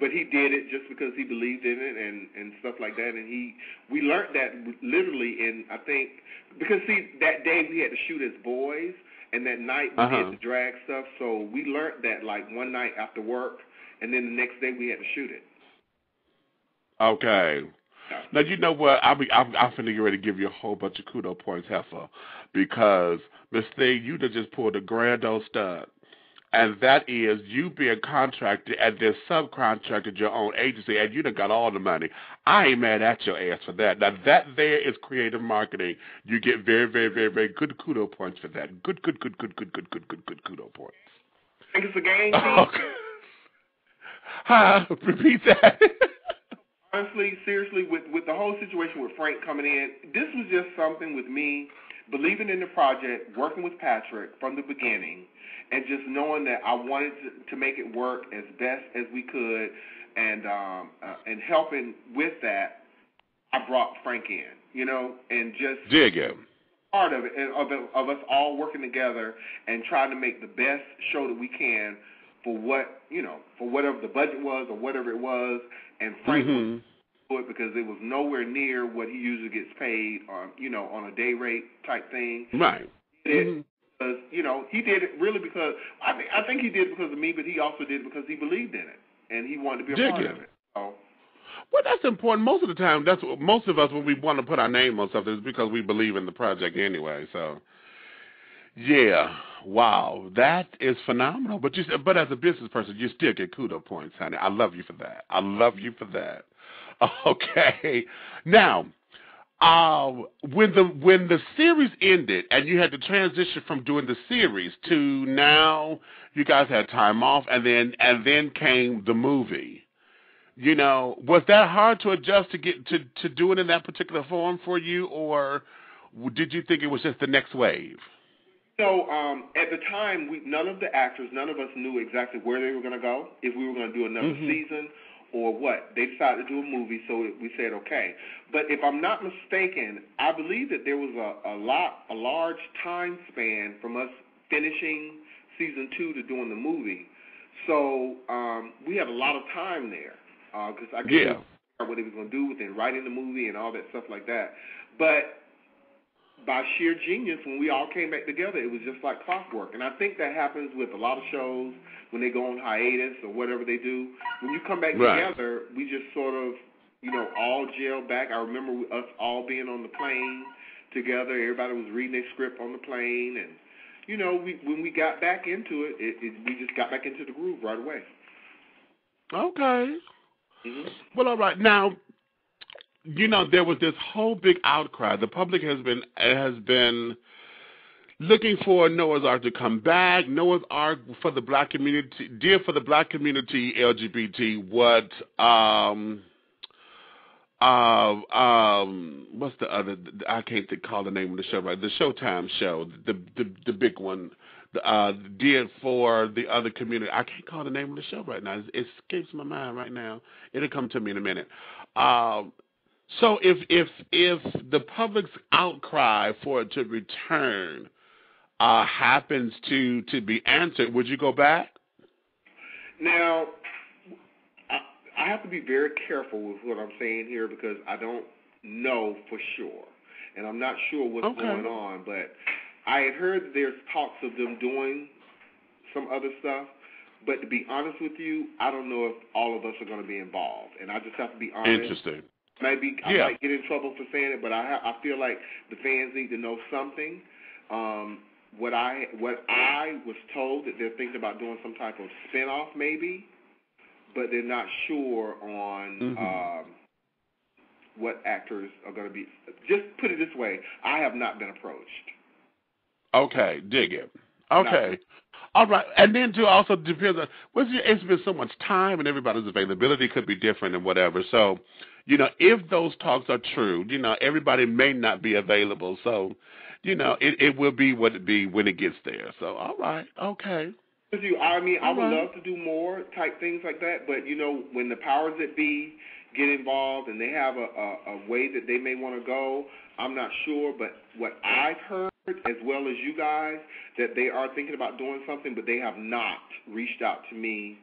But he did it just because he believed in it and, and stuff like that. And he we learned that literally in, I think, because, see, that day we had to shoot as boys. And that night we uh-huh. did the drag stuff. So we learned that, like, one night after work. And then the next day we had to shoot it. Okay. Now, you know what? I'm, I'm, I'm finna get ready to give you a whole bunch of kudo points, heifer, because, Miss Thing, you done just pulled a grand old stud. And that is you being contracted and then subcontracted your own agency, and you done got all the money. I ain't mad at your ass for that. Now, that there is creative marketing. You get very, very, very, very good kudo points for that. Good, good, good, good, good, good, good, good, good kudo points. Think it's a game, okay. Huh? Repeat that. Honestly, seriously, with, with the whole situation with Frank coming in, this was just something with me believing in the project, working with Patrick from the beginning, and just knowing that I wanted to, to make it work as best as we could, and um, uh, and helping with that, I brought Frank in, you know, and just dig him. Part of it, and of, of us all working together and trying to make the best show that we can. For what, you know, for whatever the budget was or whatever it was, and Frank mm-hmm. would do it because it was nowhere near what he usually gets paid, on, you know, on a day rate type thing. Right. He did mm-hmm. it because, you know, he did it really because, I, th- I think he did it because of me, but he also did it because he believed in it, and he wanted to be a Dig part it. Of it. So. Well, that's important. Most of the time, that's what, most of us, when we want to put our name on something, is because we believe in the project anyway, so. Yeah, wow, that is phenomenal. But you, but as a business person, you still get kudo points, honey. I love you for that. I love you for that. Okay, now, uh, when the when the series ended and you had to transition from doing the series to now, you guys had time off, and then and then came the movie. You know, was that hard to adjust to get to to do it in that particular form for you, or did you think it was just the next wave? So um, at the time, we, none of the actors, none of us knew exactly where they were going to go, if we were going to do another mm-hmm. season or what. They decided to do a movie, so it, we said, okay. But if I'm not mistaken, I believe that there was a, a, lot, a large time span from us finishing season two to doing the movie. So um, we had a lot of time there because uh, I couldn't yeah. figure out what they were going to do within writing the movie and all that stuff like that. But by sheer genius, when we all came back together, it was just like clockwork. And I think that happens with a lot of shows when they go on hiatus or whatever they do. When you come back right. together, we just sort of, you know, all gel back. I remember us all being on the plane together. Everybody was reading their script on the plane. And, you know, we, when we got back into it, it, it, we just got back into the groove right away. Okay. Mm-hmm. Well, all right. Now, you know, there was this whole big outcry. The public has been has been looking for Noah's Ark to come back. Noah's Ark for the black community, dear for the black community, L G B T. What um um uh, um what's the other? I can't call the name of the show right. The Showtime show, the the the big one. Uh, did for the other community. I can't call the name of the show right now. It, it escapes my mind right now. It'll come to me in a minute. Uh, so if if if the public's outcry for it to return uh, happens to, to be answered, would you go back? Now, I, I have to be very careful with what I'm saying here because I don't know for sure, and I'm not sure what's okay. going on, but I had heard that there's talks of them doing some other stuff, but to be honest with you, I don't know if all of us are going to be involved, and I just have to be honest. Interesting. Maybe I yeah. might get in trouble for saying it, but I ha- I feel like the fans need to know something. Um, what I what I was told that they're thinking about doing some type of spinoff maybe, but they're not sure on. Mm-hmm. Um, what actors are going to be. Just put it this way: I have not been approached. Okay, dig it. Okay. No. All right. And then, too, also depends on, it's been so much time and everybody's availability could be different and whatever. So, you know, if those talks are true, you know, everybody may not be available. So, you know, it, it will be what it be when it gets there. So, all right. Okay. I mean, I would love to do more type things like that, but, you know, when the powers that be get involved and they have a, a, a way that they may want to go, I'm not sure, but what I've heard, as well as you guys, that they are thinking about doing something, but they have not reached out to me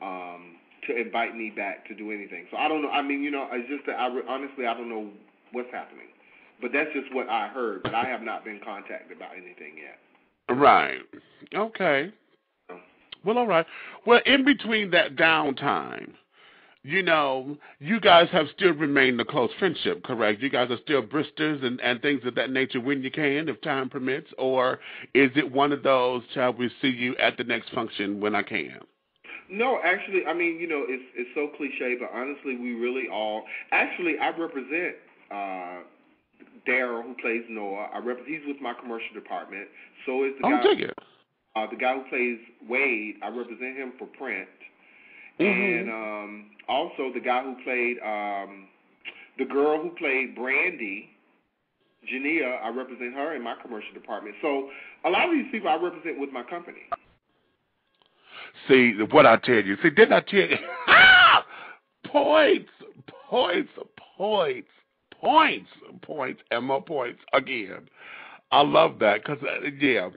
um, to invite me back to do anything. So I don't know. I mean, you know, it's just that I re- honestly I don't know what's happening, but that's just what I heard. But I have not been contacted about anything yet. Right. Okay. Well, all right. Well, in between that downtime, you know, you guys have still remained a close friendship, correct? You guys are still bristers and, and things of that nature when you can, if time permits, or is it one of those, shall we see you at the next function when I can? No, actually, I mean, you know, it's it's so cliche, but honestly, we really all, actually, I represent uh, Daryl, who plays Noah. I rep- he's with my commercial department. So is the guy, oh, who, uh, the guy who plays Wade. I represent him for print. Mm-hmm. And um, also the guy who played, um, the girl who played Brandy, Jania, I represent her in my commercial department. So a lot of these people I represent with my company. See, what I tell you. See, didn't I tell you? Ah! Points, points, points, points, points, and more points again. I love that because, uh, yeah.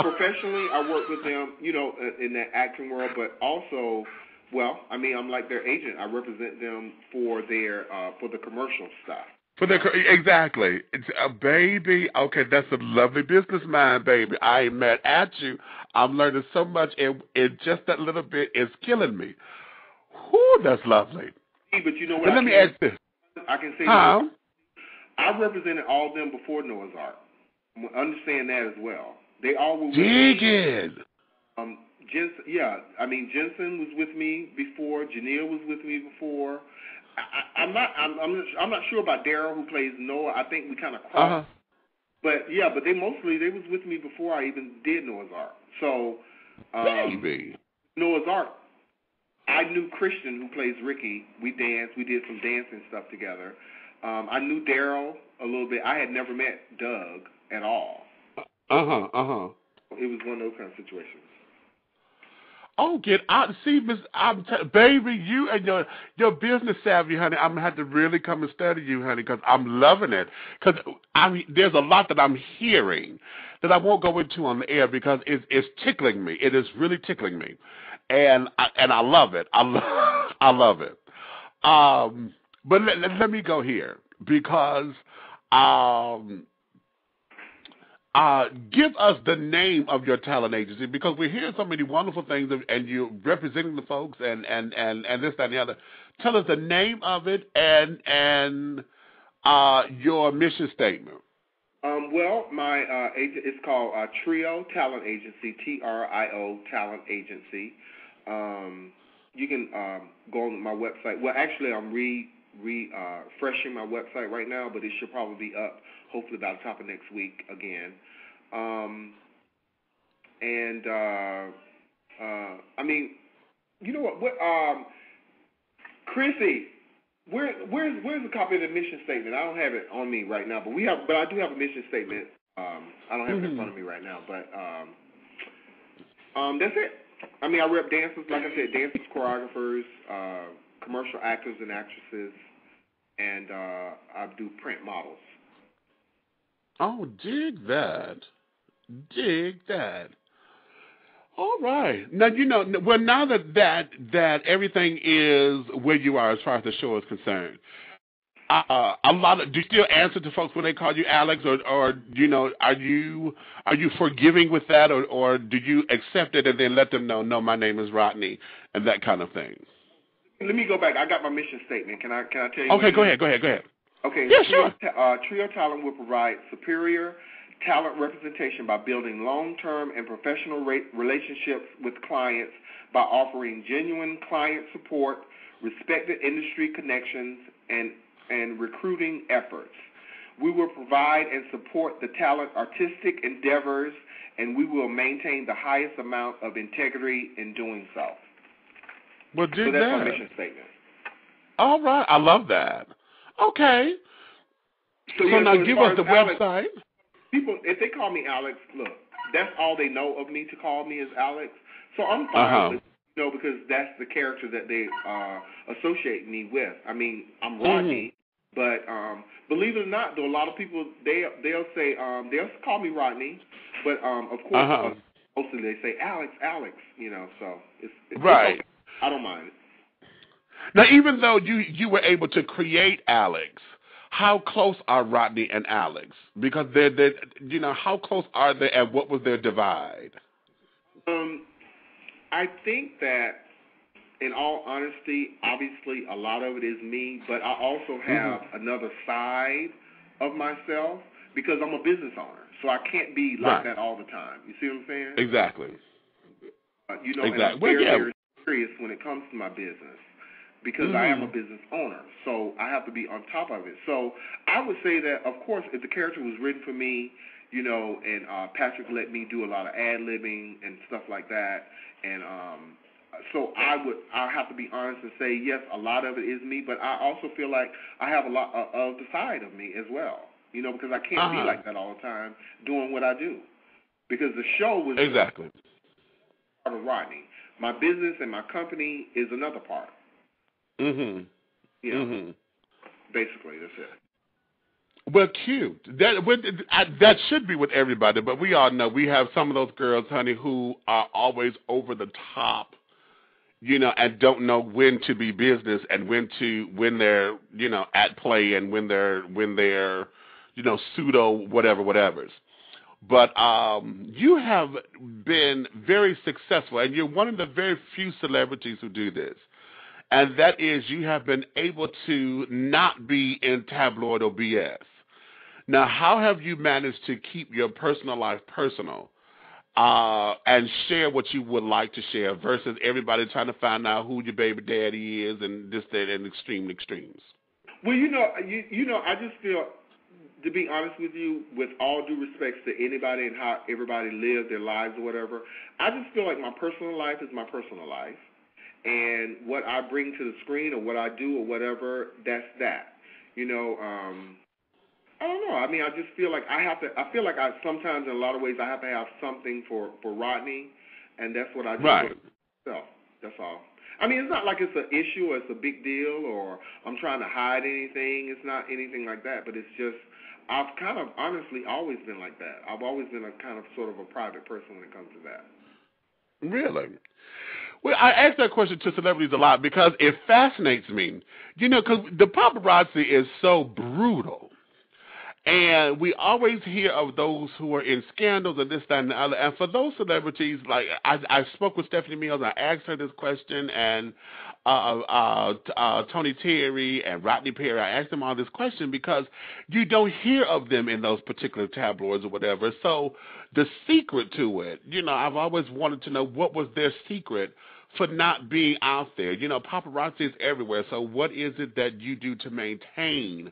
Professionally, I work with them, you know, in that acting world, but also... Well, I mean, I'm like their agent. I represent them for their uh, for the commercial stuff. For the exactly, it's a baby. Okay, that's a lovely business mind, baby. I ain't mad at you. I'm learning so much, and it, it just that little bit is killing me. Whew, that's lovely. Hey, but you know what? But I let can, me ask this. I can say how I represented all of them before Noah's Ark. Understand that as well. They all were. Dig it. Um. Jensen, yeah, I mean Jensen was with me before. Jania was with me before. I, I, I'm not, I'm, I'm, I'm not sure about Daryl who plays Noah. I think we kind of crossed. Uh-huh. But yeah, but they mostly they was with me before I even did Noah's Ark. So um, baby, Noah's Ark. I knew Christian who plays Ricky. We danced. We did some dancing stuff together. Um, I knew Daryl a little bit. I had never met Doug at all. Uh huh. Uh huh. It was one of those kind of situations. Oh, get out. See, Miss, I'm t- baby, you and your your business savvy, honey, I'm going to have to really come and study you, honey, because I'm loving it. Because there's a lot that I'm hearing that I won't go into on the air because it, it's tickling me. It is really tickling me. And I, and I love it. I, lo- I love it. Um, but let, let, let me go here because um, Uh, give us the name of your talent agency because we hear so many wonderful things and you're representing the folks and, and, and, and this, that, and the other. Tell us the name of it and and uh, your mission statement. Um, well, my uh, agent is called uh, Trio Talent Agency, T R I O Talent Agency. Um, you can um, go on my website. Well, actually, I'm re re uh, refreshing my website right now, but it should probably be up hopefully by the top of next week again. Um, and uh, uh, I mean, you know what? what um, Chrissy, where where's where's the copy of the mission statement? I don't have it on me right now, but we have, but I do have a mission statement. Um, I don't have mm-hmm. it in front of me right now, but um, um, that's it. I mean, I rep dancers, like I said, dancers, choreographers, uh, commercial actors and actresses, and uh, I do print models. Oh, dig that. Dig that. All right. Now, you know, well, now that, that, that everything is where you are as far as the show is concerned, Uh, a lot of, do you still answer to folks when they call you Alex, or, or you know, are you are you forgiving with that, or, or do you accept it and then let them know, no, my name is Rodney, and that kind of thing? Let me go back. I got my mission statement. Can I can I tell you? Okay, go ahead, go ahead, go ahead. Okay, yeah, Trio, sure. uh, Trio Talent will provide superior talent representation by building long-term and professional re relationships with clients by offering genuine client support, respected industry connections, and and recruiting efforts. We will provide and support the talent artistic endeavors, and we will maintain the highest amount of integrity in doing so. Well, so that's that. My mission statement. All right. I love that. Okay. So, so yeah, now so give us the Alex, website. People, if they call me Alex, look, that's all they know of me to call me is Alex. So I'm fine uh-huh. with you know, because that's the character that they uh, associate me with. I mean, I'm Rodney, mm-hmm. but um, believe it or not, though, a lot of people, they, they'll say, um, they'll call me Rodney, but um, of course, uh-huh. uh, mostly they say, Alex, Alex, you know, so it's, it's right. okay. I don't mind. Now, even though you, you were able to create Alex, how close are Rodney and Alex? Because they're, they're, you know, how close are they, and what was their divide? Um, I think that, in all honesty, obviously a lot of it is me, but I also have mm-hmm. another side of myself because I'm a business owner, so I can't be like right. that all the time. You see what I'm saying? Exactly. Uh, you know, exactly. and I'm very, well, yeah. very serious when it comes to my business because mm-hmm. I am a business owner, so I have to be on top of it. So I would say that, of course, if the character was written for me, you know, and uh, Patrick let me do a lot of ad-libbing and stuff like that, and um, so I would I have to be honest and say, yes, a lot of it is me, but I also feel like I have a lot of, of the side of me as well, you know, because I can't uh-huh. be like that all the time doing what I do, because the show was exactly part of Rodney. My business and my company is another part. Mm-hmm. Yeah. Mm-hmm. Basically, that's it. Well, cute. That that should be with everybody, but we all know we have some of those girls, honey, who are always over the top, you know, and don't know when to be business and when to when they're you know at play and when they're when they're you know pseudo whatever whatever's. But um, you have been very successful, and you're one of the very few celebrities who do this. And that is, you have been able to not be in tabloid or B S. Now, how have you managed to keep your personal life personal uh, and share what you would like to share versus everybody trying to find out who your baby daddy is and this, that, and extreme extremes? Well, you know, you, you know, I just feel, to be honest with you, with all due respects to anybody and how everybody lives their lives or whatever, I just feel like my personal life is my personal life. And what I bring to the screen or what I do or whatever, that's that. You know, um, I don't know. I mean, I just feel like I have to, I feel like I sometimes in a lot of ways I have to have something for, for Rodney, and that's what I do. Right. So, that's all. I mean, it's not like it's an issue or it's a big deal or I'm trying to hide anything. It's not anything like that, but it's just I've kind of honestly always been like that. I've always been a kind of sort of a private person when it comes to that. Really? Well, I ask that question to celebrities a lot because it fascinates me. You know, because the paparazzi is so brutal. And we always hear of those who are in scandals and this, that, and the other. And for those celebrities, like I, I spoke with Stephanie Mills, and I asked her this question, and uh, uh, uh, Tony Terry and Rodney Perry, I asked them all this question because you don't hear of them in those particular tabloids or whatever. So the secret to it, you know, I've always wanted to know what was their secret for not being out there. You know, paparazzi is everywhere. So what is it that you do to maintain,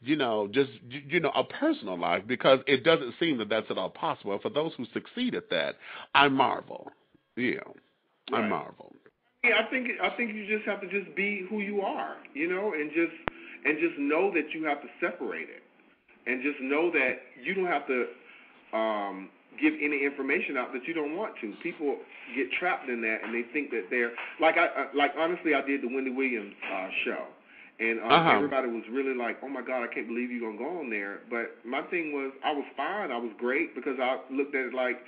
you know, just, you know, a personal life? Because it doesn't seem that that's at all possible. For those who succeed at that, I marvel. Yeah, right. I marvel. Yeah, I think I think you just have to just be who you are, you know, and just and just know that you have to separate it, and just know that you don't have to um, give any information out that you don't want to. People get trapped in that, and they think that they're like I like honestly, I did the Wendy Williams uh, show, and um, uh-huh. everybody was really like, "Oh my God, I can't believe you're gonna go on there." But my thing was, I was fine, I was great, because I looked at it like,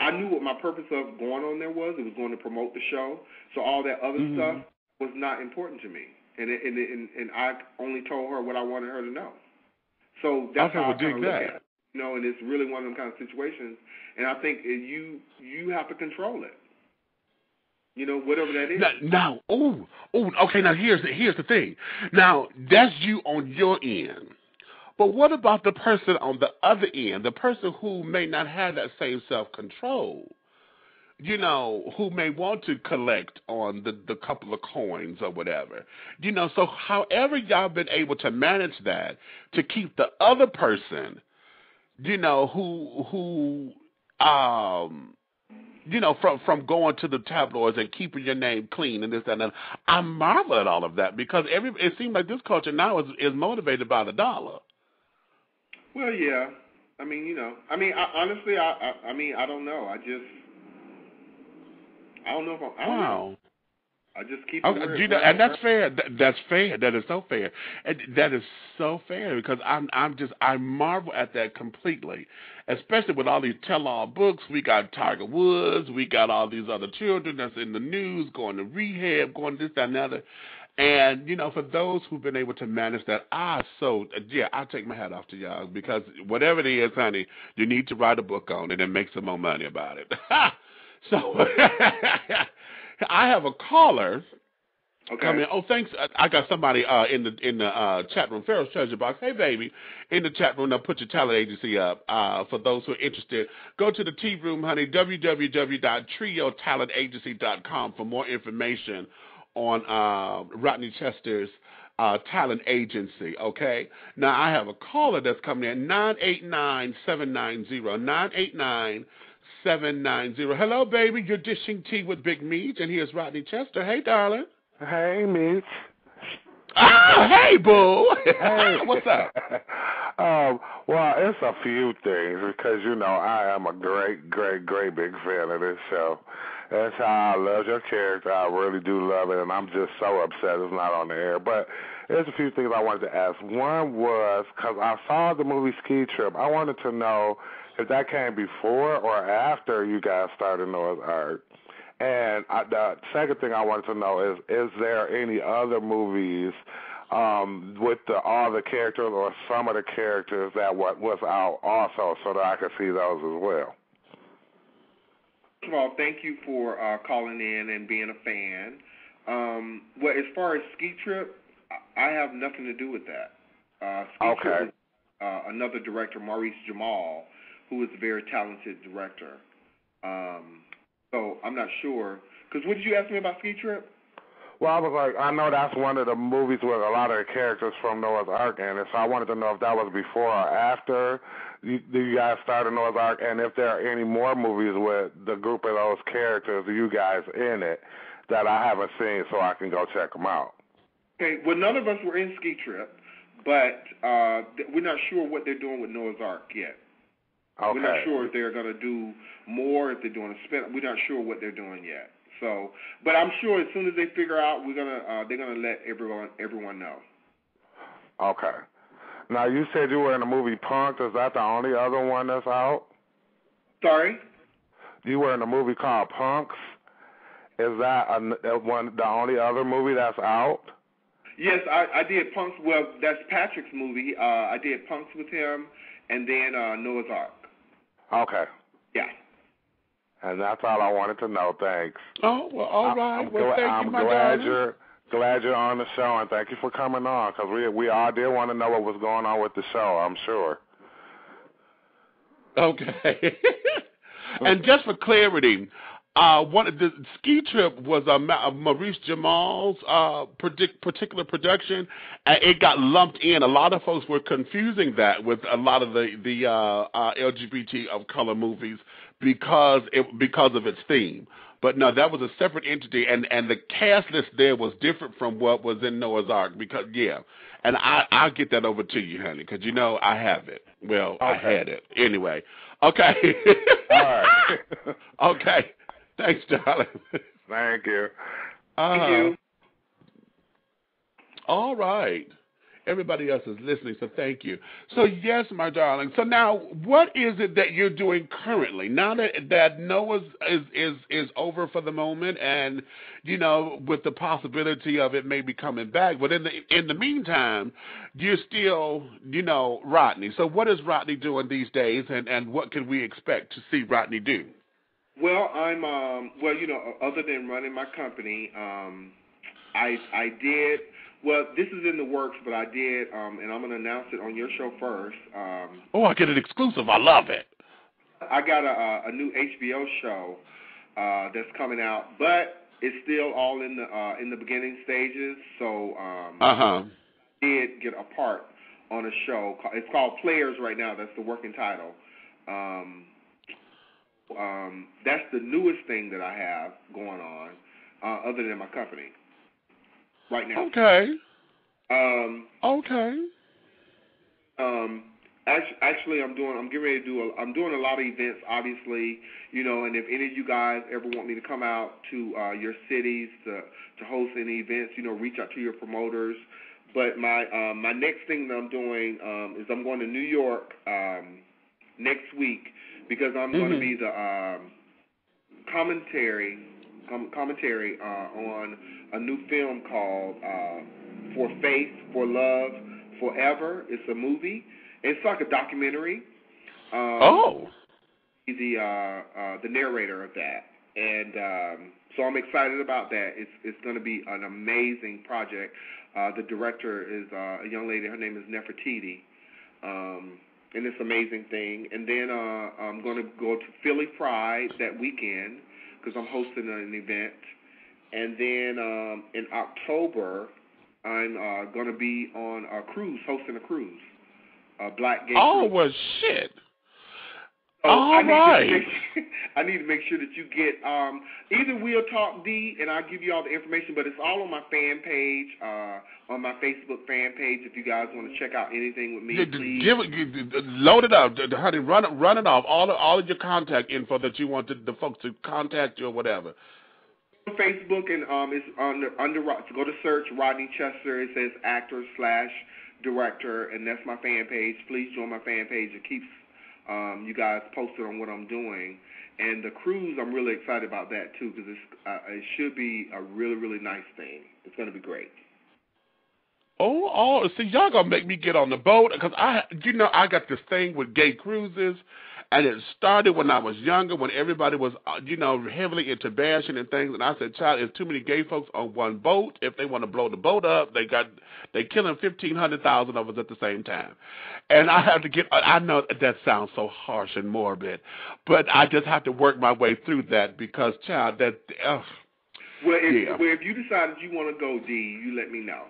I knew what my purpose of going on there was. It was going to promote the show. So all that other mm-hmm. stuff was not important to me. And, it, and, it, and, and I only told her what I wanted her to know. So that's how I kind of look at it. You know, and it's really one of them kind of situations. And I think you you have to control it. You know, whatever that is. Now, now oh, oh, okay, now here's the, here's the thing. Now, that's you on your end. But what about the person on the other end, the person who may not have that same self-control, you know, who may want to collect on the, the couple of coins or whatever? You know, so however y'all been able to manage that to keep the other person, you know, who, who um, you know, from, from going to the tabloids and keeping your name clean and this, that, and that. I marvel at all of that, because every, it seems like this culture now is, is motivated by the dollar. Well, yeah. I mean, you know. I mean, I, honestly, I, I, I mean, I don't know. I just, I don't know if I'm, I don't wow. know. I just keep. Okay, you know, and that's fair. That, that's fair. That is so fair. And that is so fair, because I'm, I'm just, I marvel at that completely, especially with all these tell-all books. We got Tiger Woods. We got all these other children that's in the news, going to rehab, going this, that, and the other. And, you know, for those who've been able to manage that, I so, yeah, I take my hat off to y'all, because whatever it is, honey, you need to write a book on it and make some more money about it. So I have a caller. Okay. Coming. Oh, thanks. I got somebody uh, in the in the uh, chat room, Pharaoh's Treasure Box. Hey, baby, in the chat room, now put your talent agency up. Uh, for those who are interested, go to the tea room, honey, w w w dot trio talent agency dot com for more information on uh, Rodney Chester's uh, talent agency, okay? Now, I have a caller that's coming in, nine eight nine, seven nine zero, nine eight nine, seven nine zero. Hello, baby. You're Dishing Tea with Big Meach, and here's Rodney Chester. Hey, darling. Hey, Meach. Oh, hey, boo. Hey. What's up? um, well, it's a few things, because, you know, I am a great, great, great big fan of this show. That's how I love your character. I really do love it, and I'm just so upset it's not on the air. But there's a few things I wanted to ask. One was, because I saw the movie Ski Trip, I wanted to know if that came before or after you guys started Noah's Ark. And I, the second thing I wanted to know is, is there any other movies um, with the, all the characters or some of the characters that was out also, so that I could see those as well? First of all, thank you for uh, calling in and being a fan. Um, well, as far as Ski Trip, I have nothing to do with that. Uh, Ski okay. Trip is uh, another director, Maurice Jamal, who is a very talented director. Um, so I'm not sure. Because what did you ask me about Ski Trip? Well, I was like, I know that's one of the movies with a lot of the characters from Noah's Ark in it, so I wanted to know if that was before or after you, you guys started Noah's Ark, and if there are any more movies with the group of those characters, you guys in it, that I haven't seen, so I can go check them out. Okay, well, none of us were in Ski Trip, but uh, we're not sure what they're doing with Noah's Ark yet. Okay. We're not sure if they're going to do more, if they're doing a spin. We're not sure what they're doing yet. So, but I'm sure as soon as they figure out, we're gonna uh, they're gonna let everyone everyone know. Okay. Now you said you were in the movie Punks. Is that the only other one that's out? Sorry. You were in a movie called Punks. Is that a, one the only other movie that's out? Yes, I, I did Punks. Well, that's Patrick's movie. Uh, I did Punks with him, and then uh, Noah's Ark. Okay. Yeah. And that's all I wanted to know. Thanks. Oh, well, all right. I'm, I'm well, thank I'm you, my glad darling. You're, glad you're on the show, and thank you for coming on, because we, we all did want to know what was going on with the show, I'm sure. Okay. And just for clarity, Uh, one of the Ski Trip was uh, Maurice Jamal's uh, predict, particular production, and it got lumped in. A lot of folks were confusing that with a lot of the the uh, uh, L G B T of color movies because it because of its theme. But no, that was a separate entity, and, and the cast list there was different from what was in Noah's Ark because yeah, and I I'll get that over to you, honey, because you know I have it. Well, okay. I had it anyway. Okay. All right. Okay. Thanks, darling. Thank you. Uh, Thank you. All right. Everybody else is listening, so thank you. So, yes, my darling. So now, what is it that you're doing currently? Now that, that Noah's is, is, is over for the moment and, you know, with the possibility of it maybe coming back, but in the in the meantime, you're still, you know, Rodney. So what is Rodney doing these days, and, and what can we expect to see Rodney do? Well, I'm, um, well, you know, other than running my company, um, I I did, well, this is in the works, but I did, um, and I'm going to announce it on your show first. Um, oh, I get an exclusive. I love it. I got a, a new H B O show uh, that's coming out, but it's still all in the uh, in the beginning stages, so um, uh-huh. I did get a part on a show. It's called Players right now. That's the working title. Um Um, that's the newest thing that I have going on, uh, other than my company, right now. Okay. Um, okay. Um, actually, actually, I'm doing. I'm getting ready to do. A, I'm doing a lot of events, obviously, you know. And if any of you guys ever want me to come out to uh, your cities to to host any events, you know, reach out to your promoters. But my uh, my next thing that I'm doing um, is I'm going to New York um, next week. Because I'm mm-hmm. going to be the um, commentary com- commentary uh, on a new film called uh, For Faith, For Love, Forever. It's a movie. It's like a documentary. Um, oh. The uh, uh, the narrator of that, and um, so I'm excited about that. It's it's going to be an amazing project. Uh, the director is uh, a young lady. Her name is Nefertiti. Um, And this amazing thing. And then uh, I'm going to go to Philly Pride that weekend because I'm hosting an event. And then um, in October, I'm uh, going to be on a cruise, hosting a cruise, a black gay oh, cruise. Oh, well, shit. So All I right. Need sure, I need to make sure that you get um, either We'll Talk D, and I'll give you all the information, but it's all on my fan page, uh, on my Facebook fan page. If you guys want to check out anything with me, please. Give it, load it up, honey. Run, run it off. All of, all of your contact info that you want the, the folks to contact you or whatever. Facebook, and um, it's under, under go to search Rodney Chester. It says actor slash director, and that's my fan page. Please join my fan page. It keeps Um, you guys posted on what I'm doing, and the cruise, I'm really excited about that too, because uh, it should be a really, really nice thing. It's going to be great. Oh, oh, see, y'all going to make me get on the boat, because I, you know, I got this thing with gay cruises, and it started when I was younger, when everybody was, you know, heavily into bashing and things, and I said, child, there's too many gay folks on one boat. If they want to blow the boat up, they got, they killing fifteen hundred thousand of us at the same time. And I have to get, I know that sounds so harsh and morbid, but I just have to work my way through that, because, child, that, ugh. Well, if, yeah. well, if you decided you want to go, D, you let me know.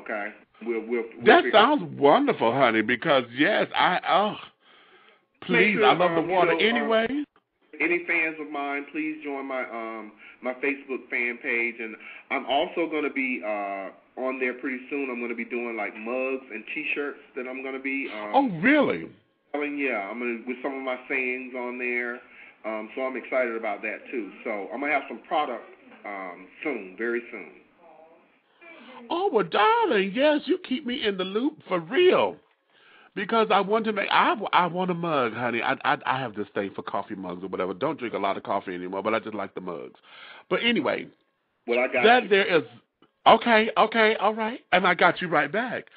Okay. We'll, we'll, we'll that sounds out. Wonderful, honey, because, yes, I, oh, please, sure, I love um, the water you know, anyway. Um, any fans of mine, please join my um my Facebook fan page. And I'm also going to be uh on there pretty soon. I'm going to be doing, like, mugs and T-shirts that I'm going to be. Um, oh, really? Selling, yeah, I'm gonna, with some of my sayings on there. Um, so I'm excited about that, too. So I'm going to have some product um soon, very soon. Oh, well, darling, yes, you keep me in the loop for real, because I want to make, I, I want a mug, honey. I, I I have this thing for coffee mugs or whatever. Don't drink a lot of coffee anymore, but I just like the mugs. But anyway, well, I got that you. There is, okay, okay, all right, and I got you right back.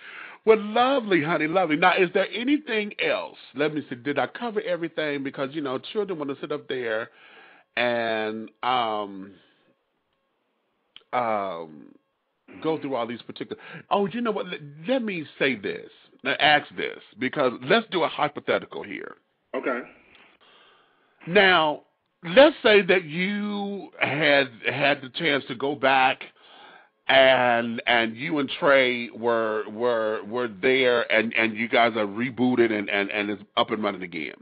Well, lovely, honey, lovely. Now, is there anything else? Let me see, did I cover everything? Because, you know, children want to sit up there and, um, um, go through all these particular. Oh, you know what? Let, let me say this. Now ask this, because let's do a hypothetical here. Okay. Now, let's say that you had had the chance to go back and and you and Trey were were were there and, and you guys are rebooted and, and, and it's up and running again.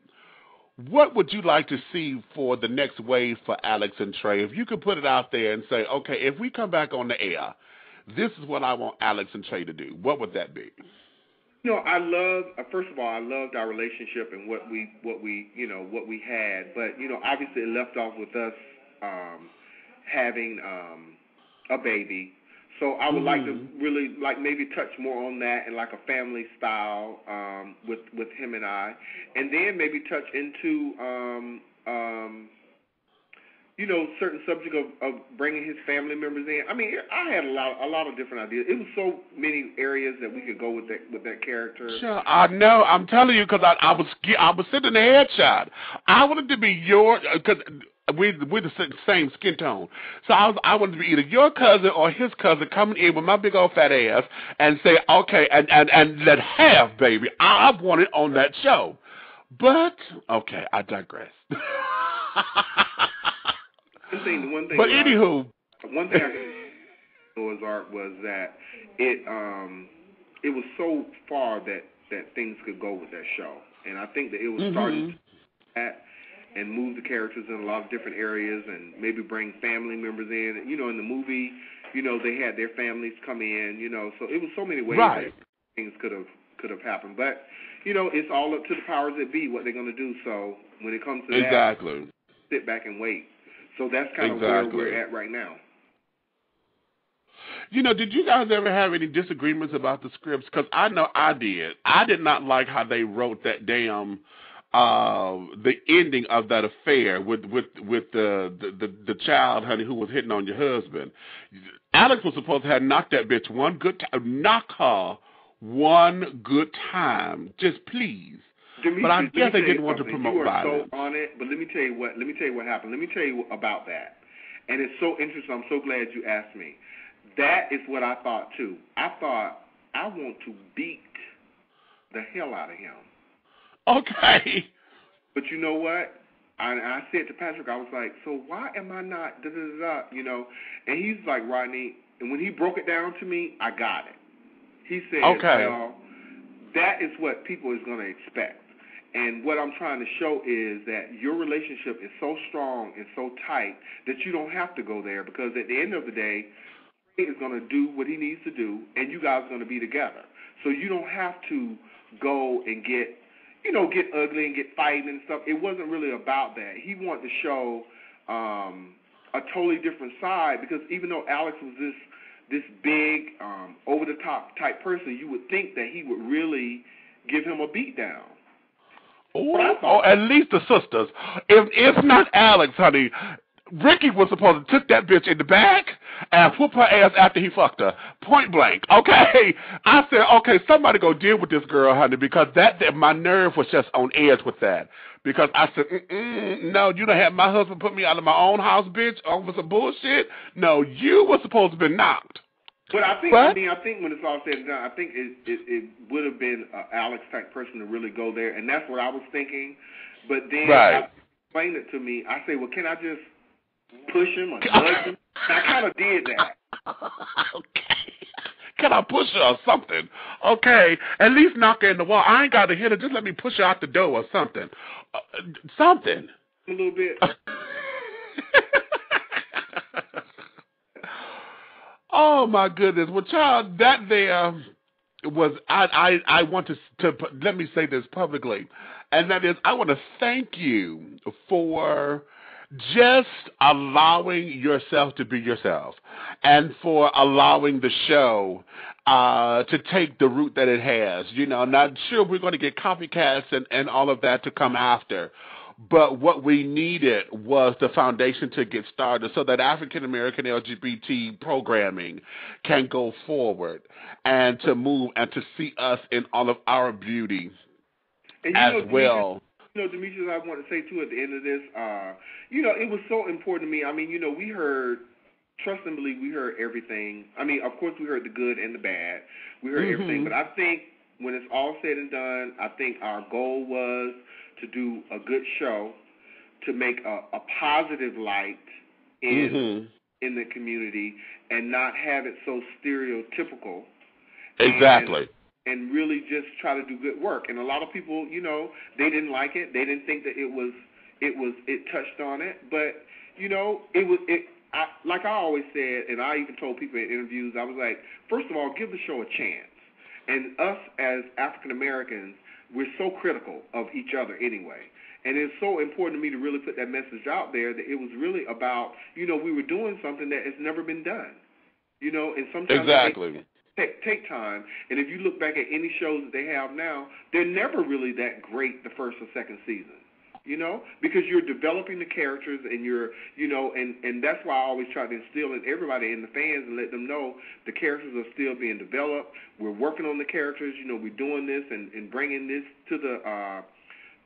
What would you like to see for the next wave for Alex and Trey? If you could put it out there and say, okay, if we come back on the air, this is what I want Alex and Trey to do, what would that be? You know, I love. First of all, I loved our relationship and what we, what we, you know, what we had. But you know, obviously, it left off with us um, having um, a baby. So I would mm-hmm. like to really, like, maybe touch more on that and like a family style um, with with him and I, and then maybe touch into, um, um, you know, certain subject of, of bringing his family members in. I mean, I had a lot, a lot of different ideas. It was so many areas that we could go with that, with that character. Sure, I know. I'm telling you, because I, I was, I was sitting there headshot. I wanted to be your, because we, we're the same skin tone. So I was, I wanted to be either your cousin or his cousin coming in with my big old fat ass and say, okay, and and and let have baby. I want it on that show. But okay, I digress. Thing, one thing, but anywho, I, one thing I did in Noah's Ark was that it um it was so far that, that things could go with that show, and I think that it was mm-hmm. starting at and move the characters in a lot of different areas, and maybe bring family members in. You know, in the movie, you know, they had their families come in. You know, so it was so many ways right. that things could have could have happened. But you know, it's all up to the powers that be what they're going to do. So when it comes to exactly. that, sit back and wait. So that's kind exactly. of where we're at right now. You know, did you guys ever have any disagreements about the scripts? Because I know I did. I did not like how they wrote that damn uh, the ending of that affair with with with the the, the the child, honey, who was hitting on your husband. Alex was supposed to have knocked that bitch one good time, knock her one good time, just please. Me, but I guess they didn't want to promote you are violence. So on it, but let me tell you what. Let me tell you what happened. Let me tell you about that. And it's so interesting. I'm so glad you asked me. That is what I thought too. I thought I want to beat the hell out of him. Okay. But you know what? I, I said to Patrick, I was like, so why am I not da da da? You know? And he's like, Rodney. And when he broke it down to me, I got it. He said, okay. Well, that is what people is going to expect. And what I'm trying to show is that your relationship is so strong and so tight that you don't have to go there, because at the end of the day, he is going to do what he needs to do, and you guys are going to be together. So you don't have to go and get, you know, get ugly and get fighting and stuff. It wasn't really about that. He wanted to show um, a totally different side, because even though Alex was this, this big, um, over-the-top type person, you would think that he would really give him a beatdown. Ooh, or at least the sisters. If if not Alex, honey, Ricky was supposed to took that bitch in the back and whoop her ass after he fucked her. Point blank. Okay. I said, okay, somebody go deal with this girl, honey, because that, that my nerve was just on edge with that. Because I said, mm-mm, no, you don't have my husband put me out of my own house, bitch, over some bullshit. No, you were supposed to be knocked. But I think, I mean, I think when it's all said and done, I think it it, it would have been an Alex type person to really go there, and that's what I was thinking. But then right. I explained it to me. I say, well, can I just push him or nudge him? And I kind of did that. Okay. Can I push her or something? Okay. At least knock her in the wall. I ain't got to hit her. Just let me push her out the door or something. Uh, something. A little bit. Oh, my goodness. Well, child, that there was, I, I, I want to, to, let me say this publicly, and that is, I want to thank you for just allowing yourself to be yourself, and for allowing the show uh, to take the route that it has. You know, not sure we're going to get copycats and, and all of that to come after, but what we needed was the foundation to get started so that African-American L G B T programming can go forward and to move and to see us in all of our beauty and you as know, Demetrius, well. You know, Demetrius, I want to say, too, at the end of this, uh, you know, it was so important to me. I mean, you know, we heard, trust and believe, we heard everything. I mean, of course, we heard the good and the bad. We heard mm-hmm. everything. But I think when it's all said and done, I think our goal was to do a good show, to make a, a positive light in mm-hmm. in the community and not have it so stereotypical. Exactly. And, and really just try to do good work. And a lot of people, you know, they didn't like it. They didn't think that it was it was it touched on it. But you know, it was it. I, like I always said, and I even told people in interviews, I was like, first of all, give the show a chance. And us as African Americans, we're so critical of each other anyway. And it's so important to me to really put that message out there that it was really about, you know, we were doing something that has never been done. You know, and sometimes exactly. take, take time. And if you look back at any shows that they have now, they're never really that great the first or second season. You know, because you're developing the characters and you're, you know, and, and that's why I always try to instill in everybody and the fans and let them know the characters are still being developed. We're working on the characters. You know, we're doing this and, and bringing this to the uh,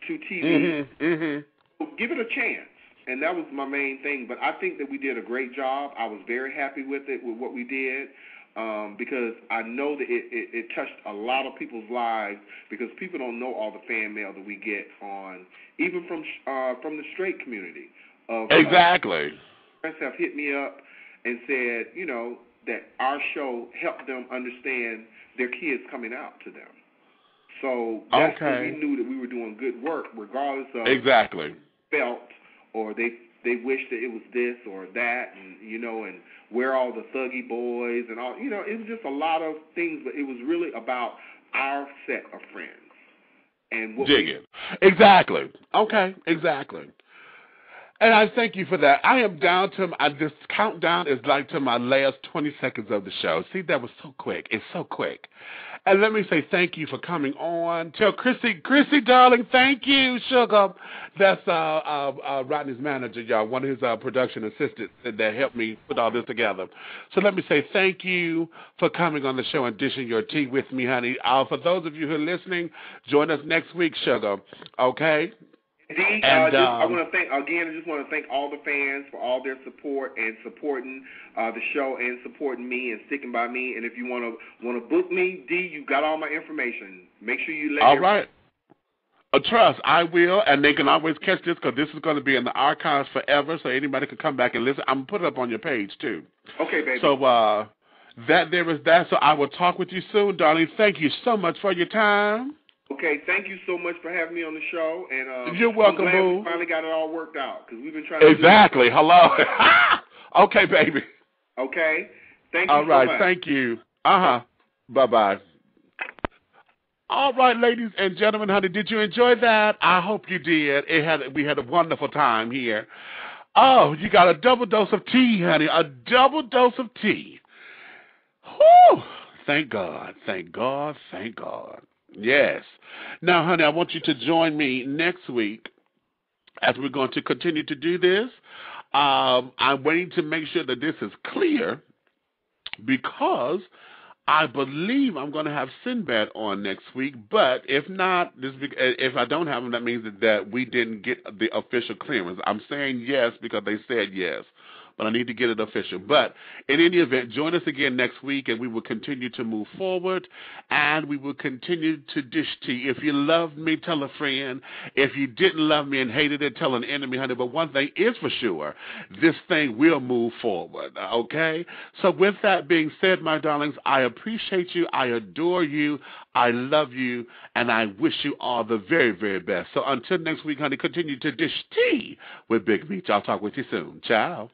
to T V. Mm-hmm, mm-hmm. So give it a chance. And that was my main thing. But I think that we did a great job. I was very happy with it, with what we did. Um, because I know that it, it, it touched a lot of people's lives because people don't know all the fan mail that we get on, even from uh, from the straight community. Of, exactly. Uh, friends have hit me up and said, you know, that our show helped them understand their kids coming out to them. So that's okay. when we knew that we were doing good work, regardless of exactly felt or they They wish that it was this or that, and you know, and where all the thuggy boys and all, you know, it was just a lot of things, but it was really about our set of friends and what dig we- it exactly. Okay, exactly. And I thank you for that. I am down to I, this countdown is like to my last twenty seconds of the show. See, that was so quick. It's so quick. And let me say thank you for coming on. Tell Chrissy, Chrissy, darling, thank you, sugar. That's uh, uh, uh, Rodney's manager, y'all, one of his uh, production assistants that helped me put all this together. So let me say thank you for coming on the show and dishing your tea with me, honey. Uh, for those of you who are listening, join us next week, sugar, okay? Indeed, and, uh, um, I want to thank again. I just want to thank all the fans for all their support and supporting uh, the show and supporting me and sticking by me. And if you want to want to book me, D, you got all my information. Make sure you let. All right. Uh, trust, I will, and they can always catch this because this is going to be in the archives forever, so anybody can come back and listen. I'm gonna put it up on your page too. Okay, baby. So uh, that there is that. So I will talk with you soon, darling. Thank you so much for your time. Okay, thank you so much for having me on the show. And uh, you're welcome, I'm glad boo. We finally got it all worked out because we've been trying to exactly. Do hello. Okay, baby. Okay. Thank you all so right. much. All right, thank you. Uh-huh. Bye-bye. All right, ladies and gentlemen, honey, did you enjoy that? I hope you did. It had we had a wonderful time here. Oh, you got a double dose of tea, honey, a double dose of tea. Whew. Thank God, thank God, thank God. Yes. Now, honey, I want you to join me next week as we're going to continue to do this. Um, I'm waiting to make sure that this is clear because I believe I'm going to have Sinbad on next week. But if not, this if I don't have him, that means that we didn't get the official clearance. I'm saying yes because they said yes. But I need to get it official. But in any event, join us again next week, and we will continue to move forward, and we will continue to dish tea. If you loved me, tell a friend. If you didn't love me and hated it, tell an enemy, honey. But one thing is for sure, this thing will move forward, okay? So with that being said, my darlings, I appreciate you. I adore you. I love you, and I wish you all the very, very best. So until next week, honey, continue to dish tea with Big Meach. I'll talk with you soon. Ciao.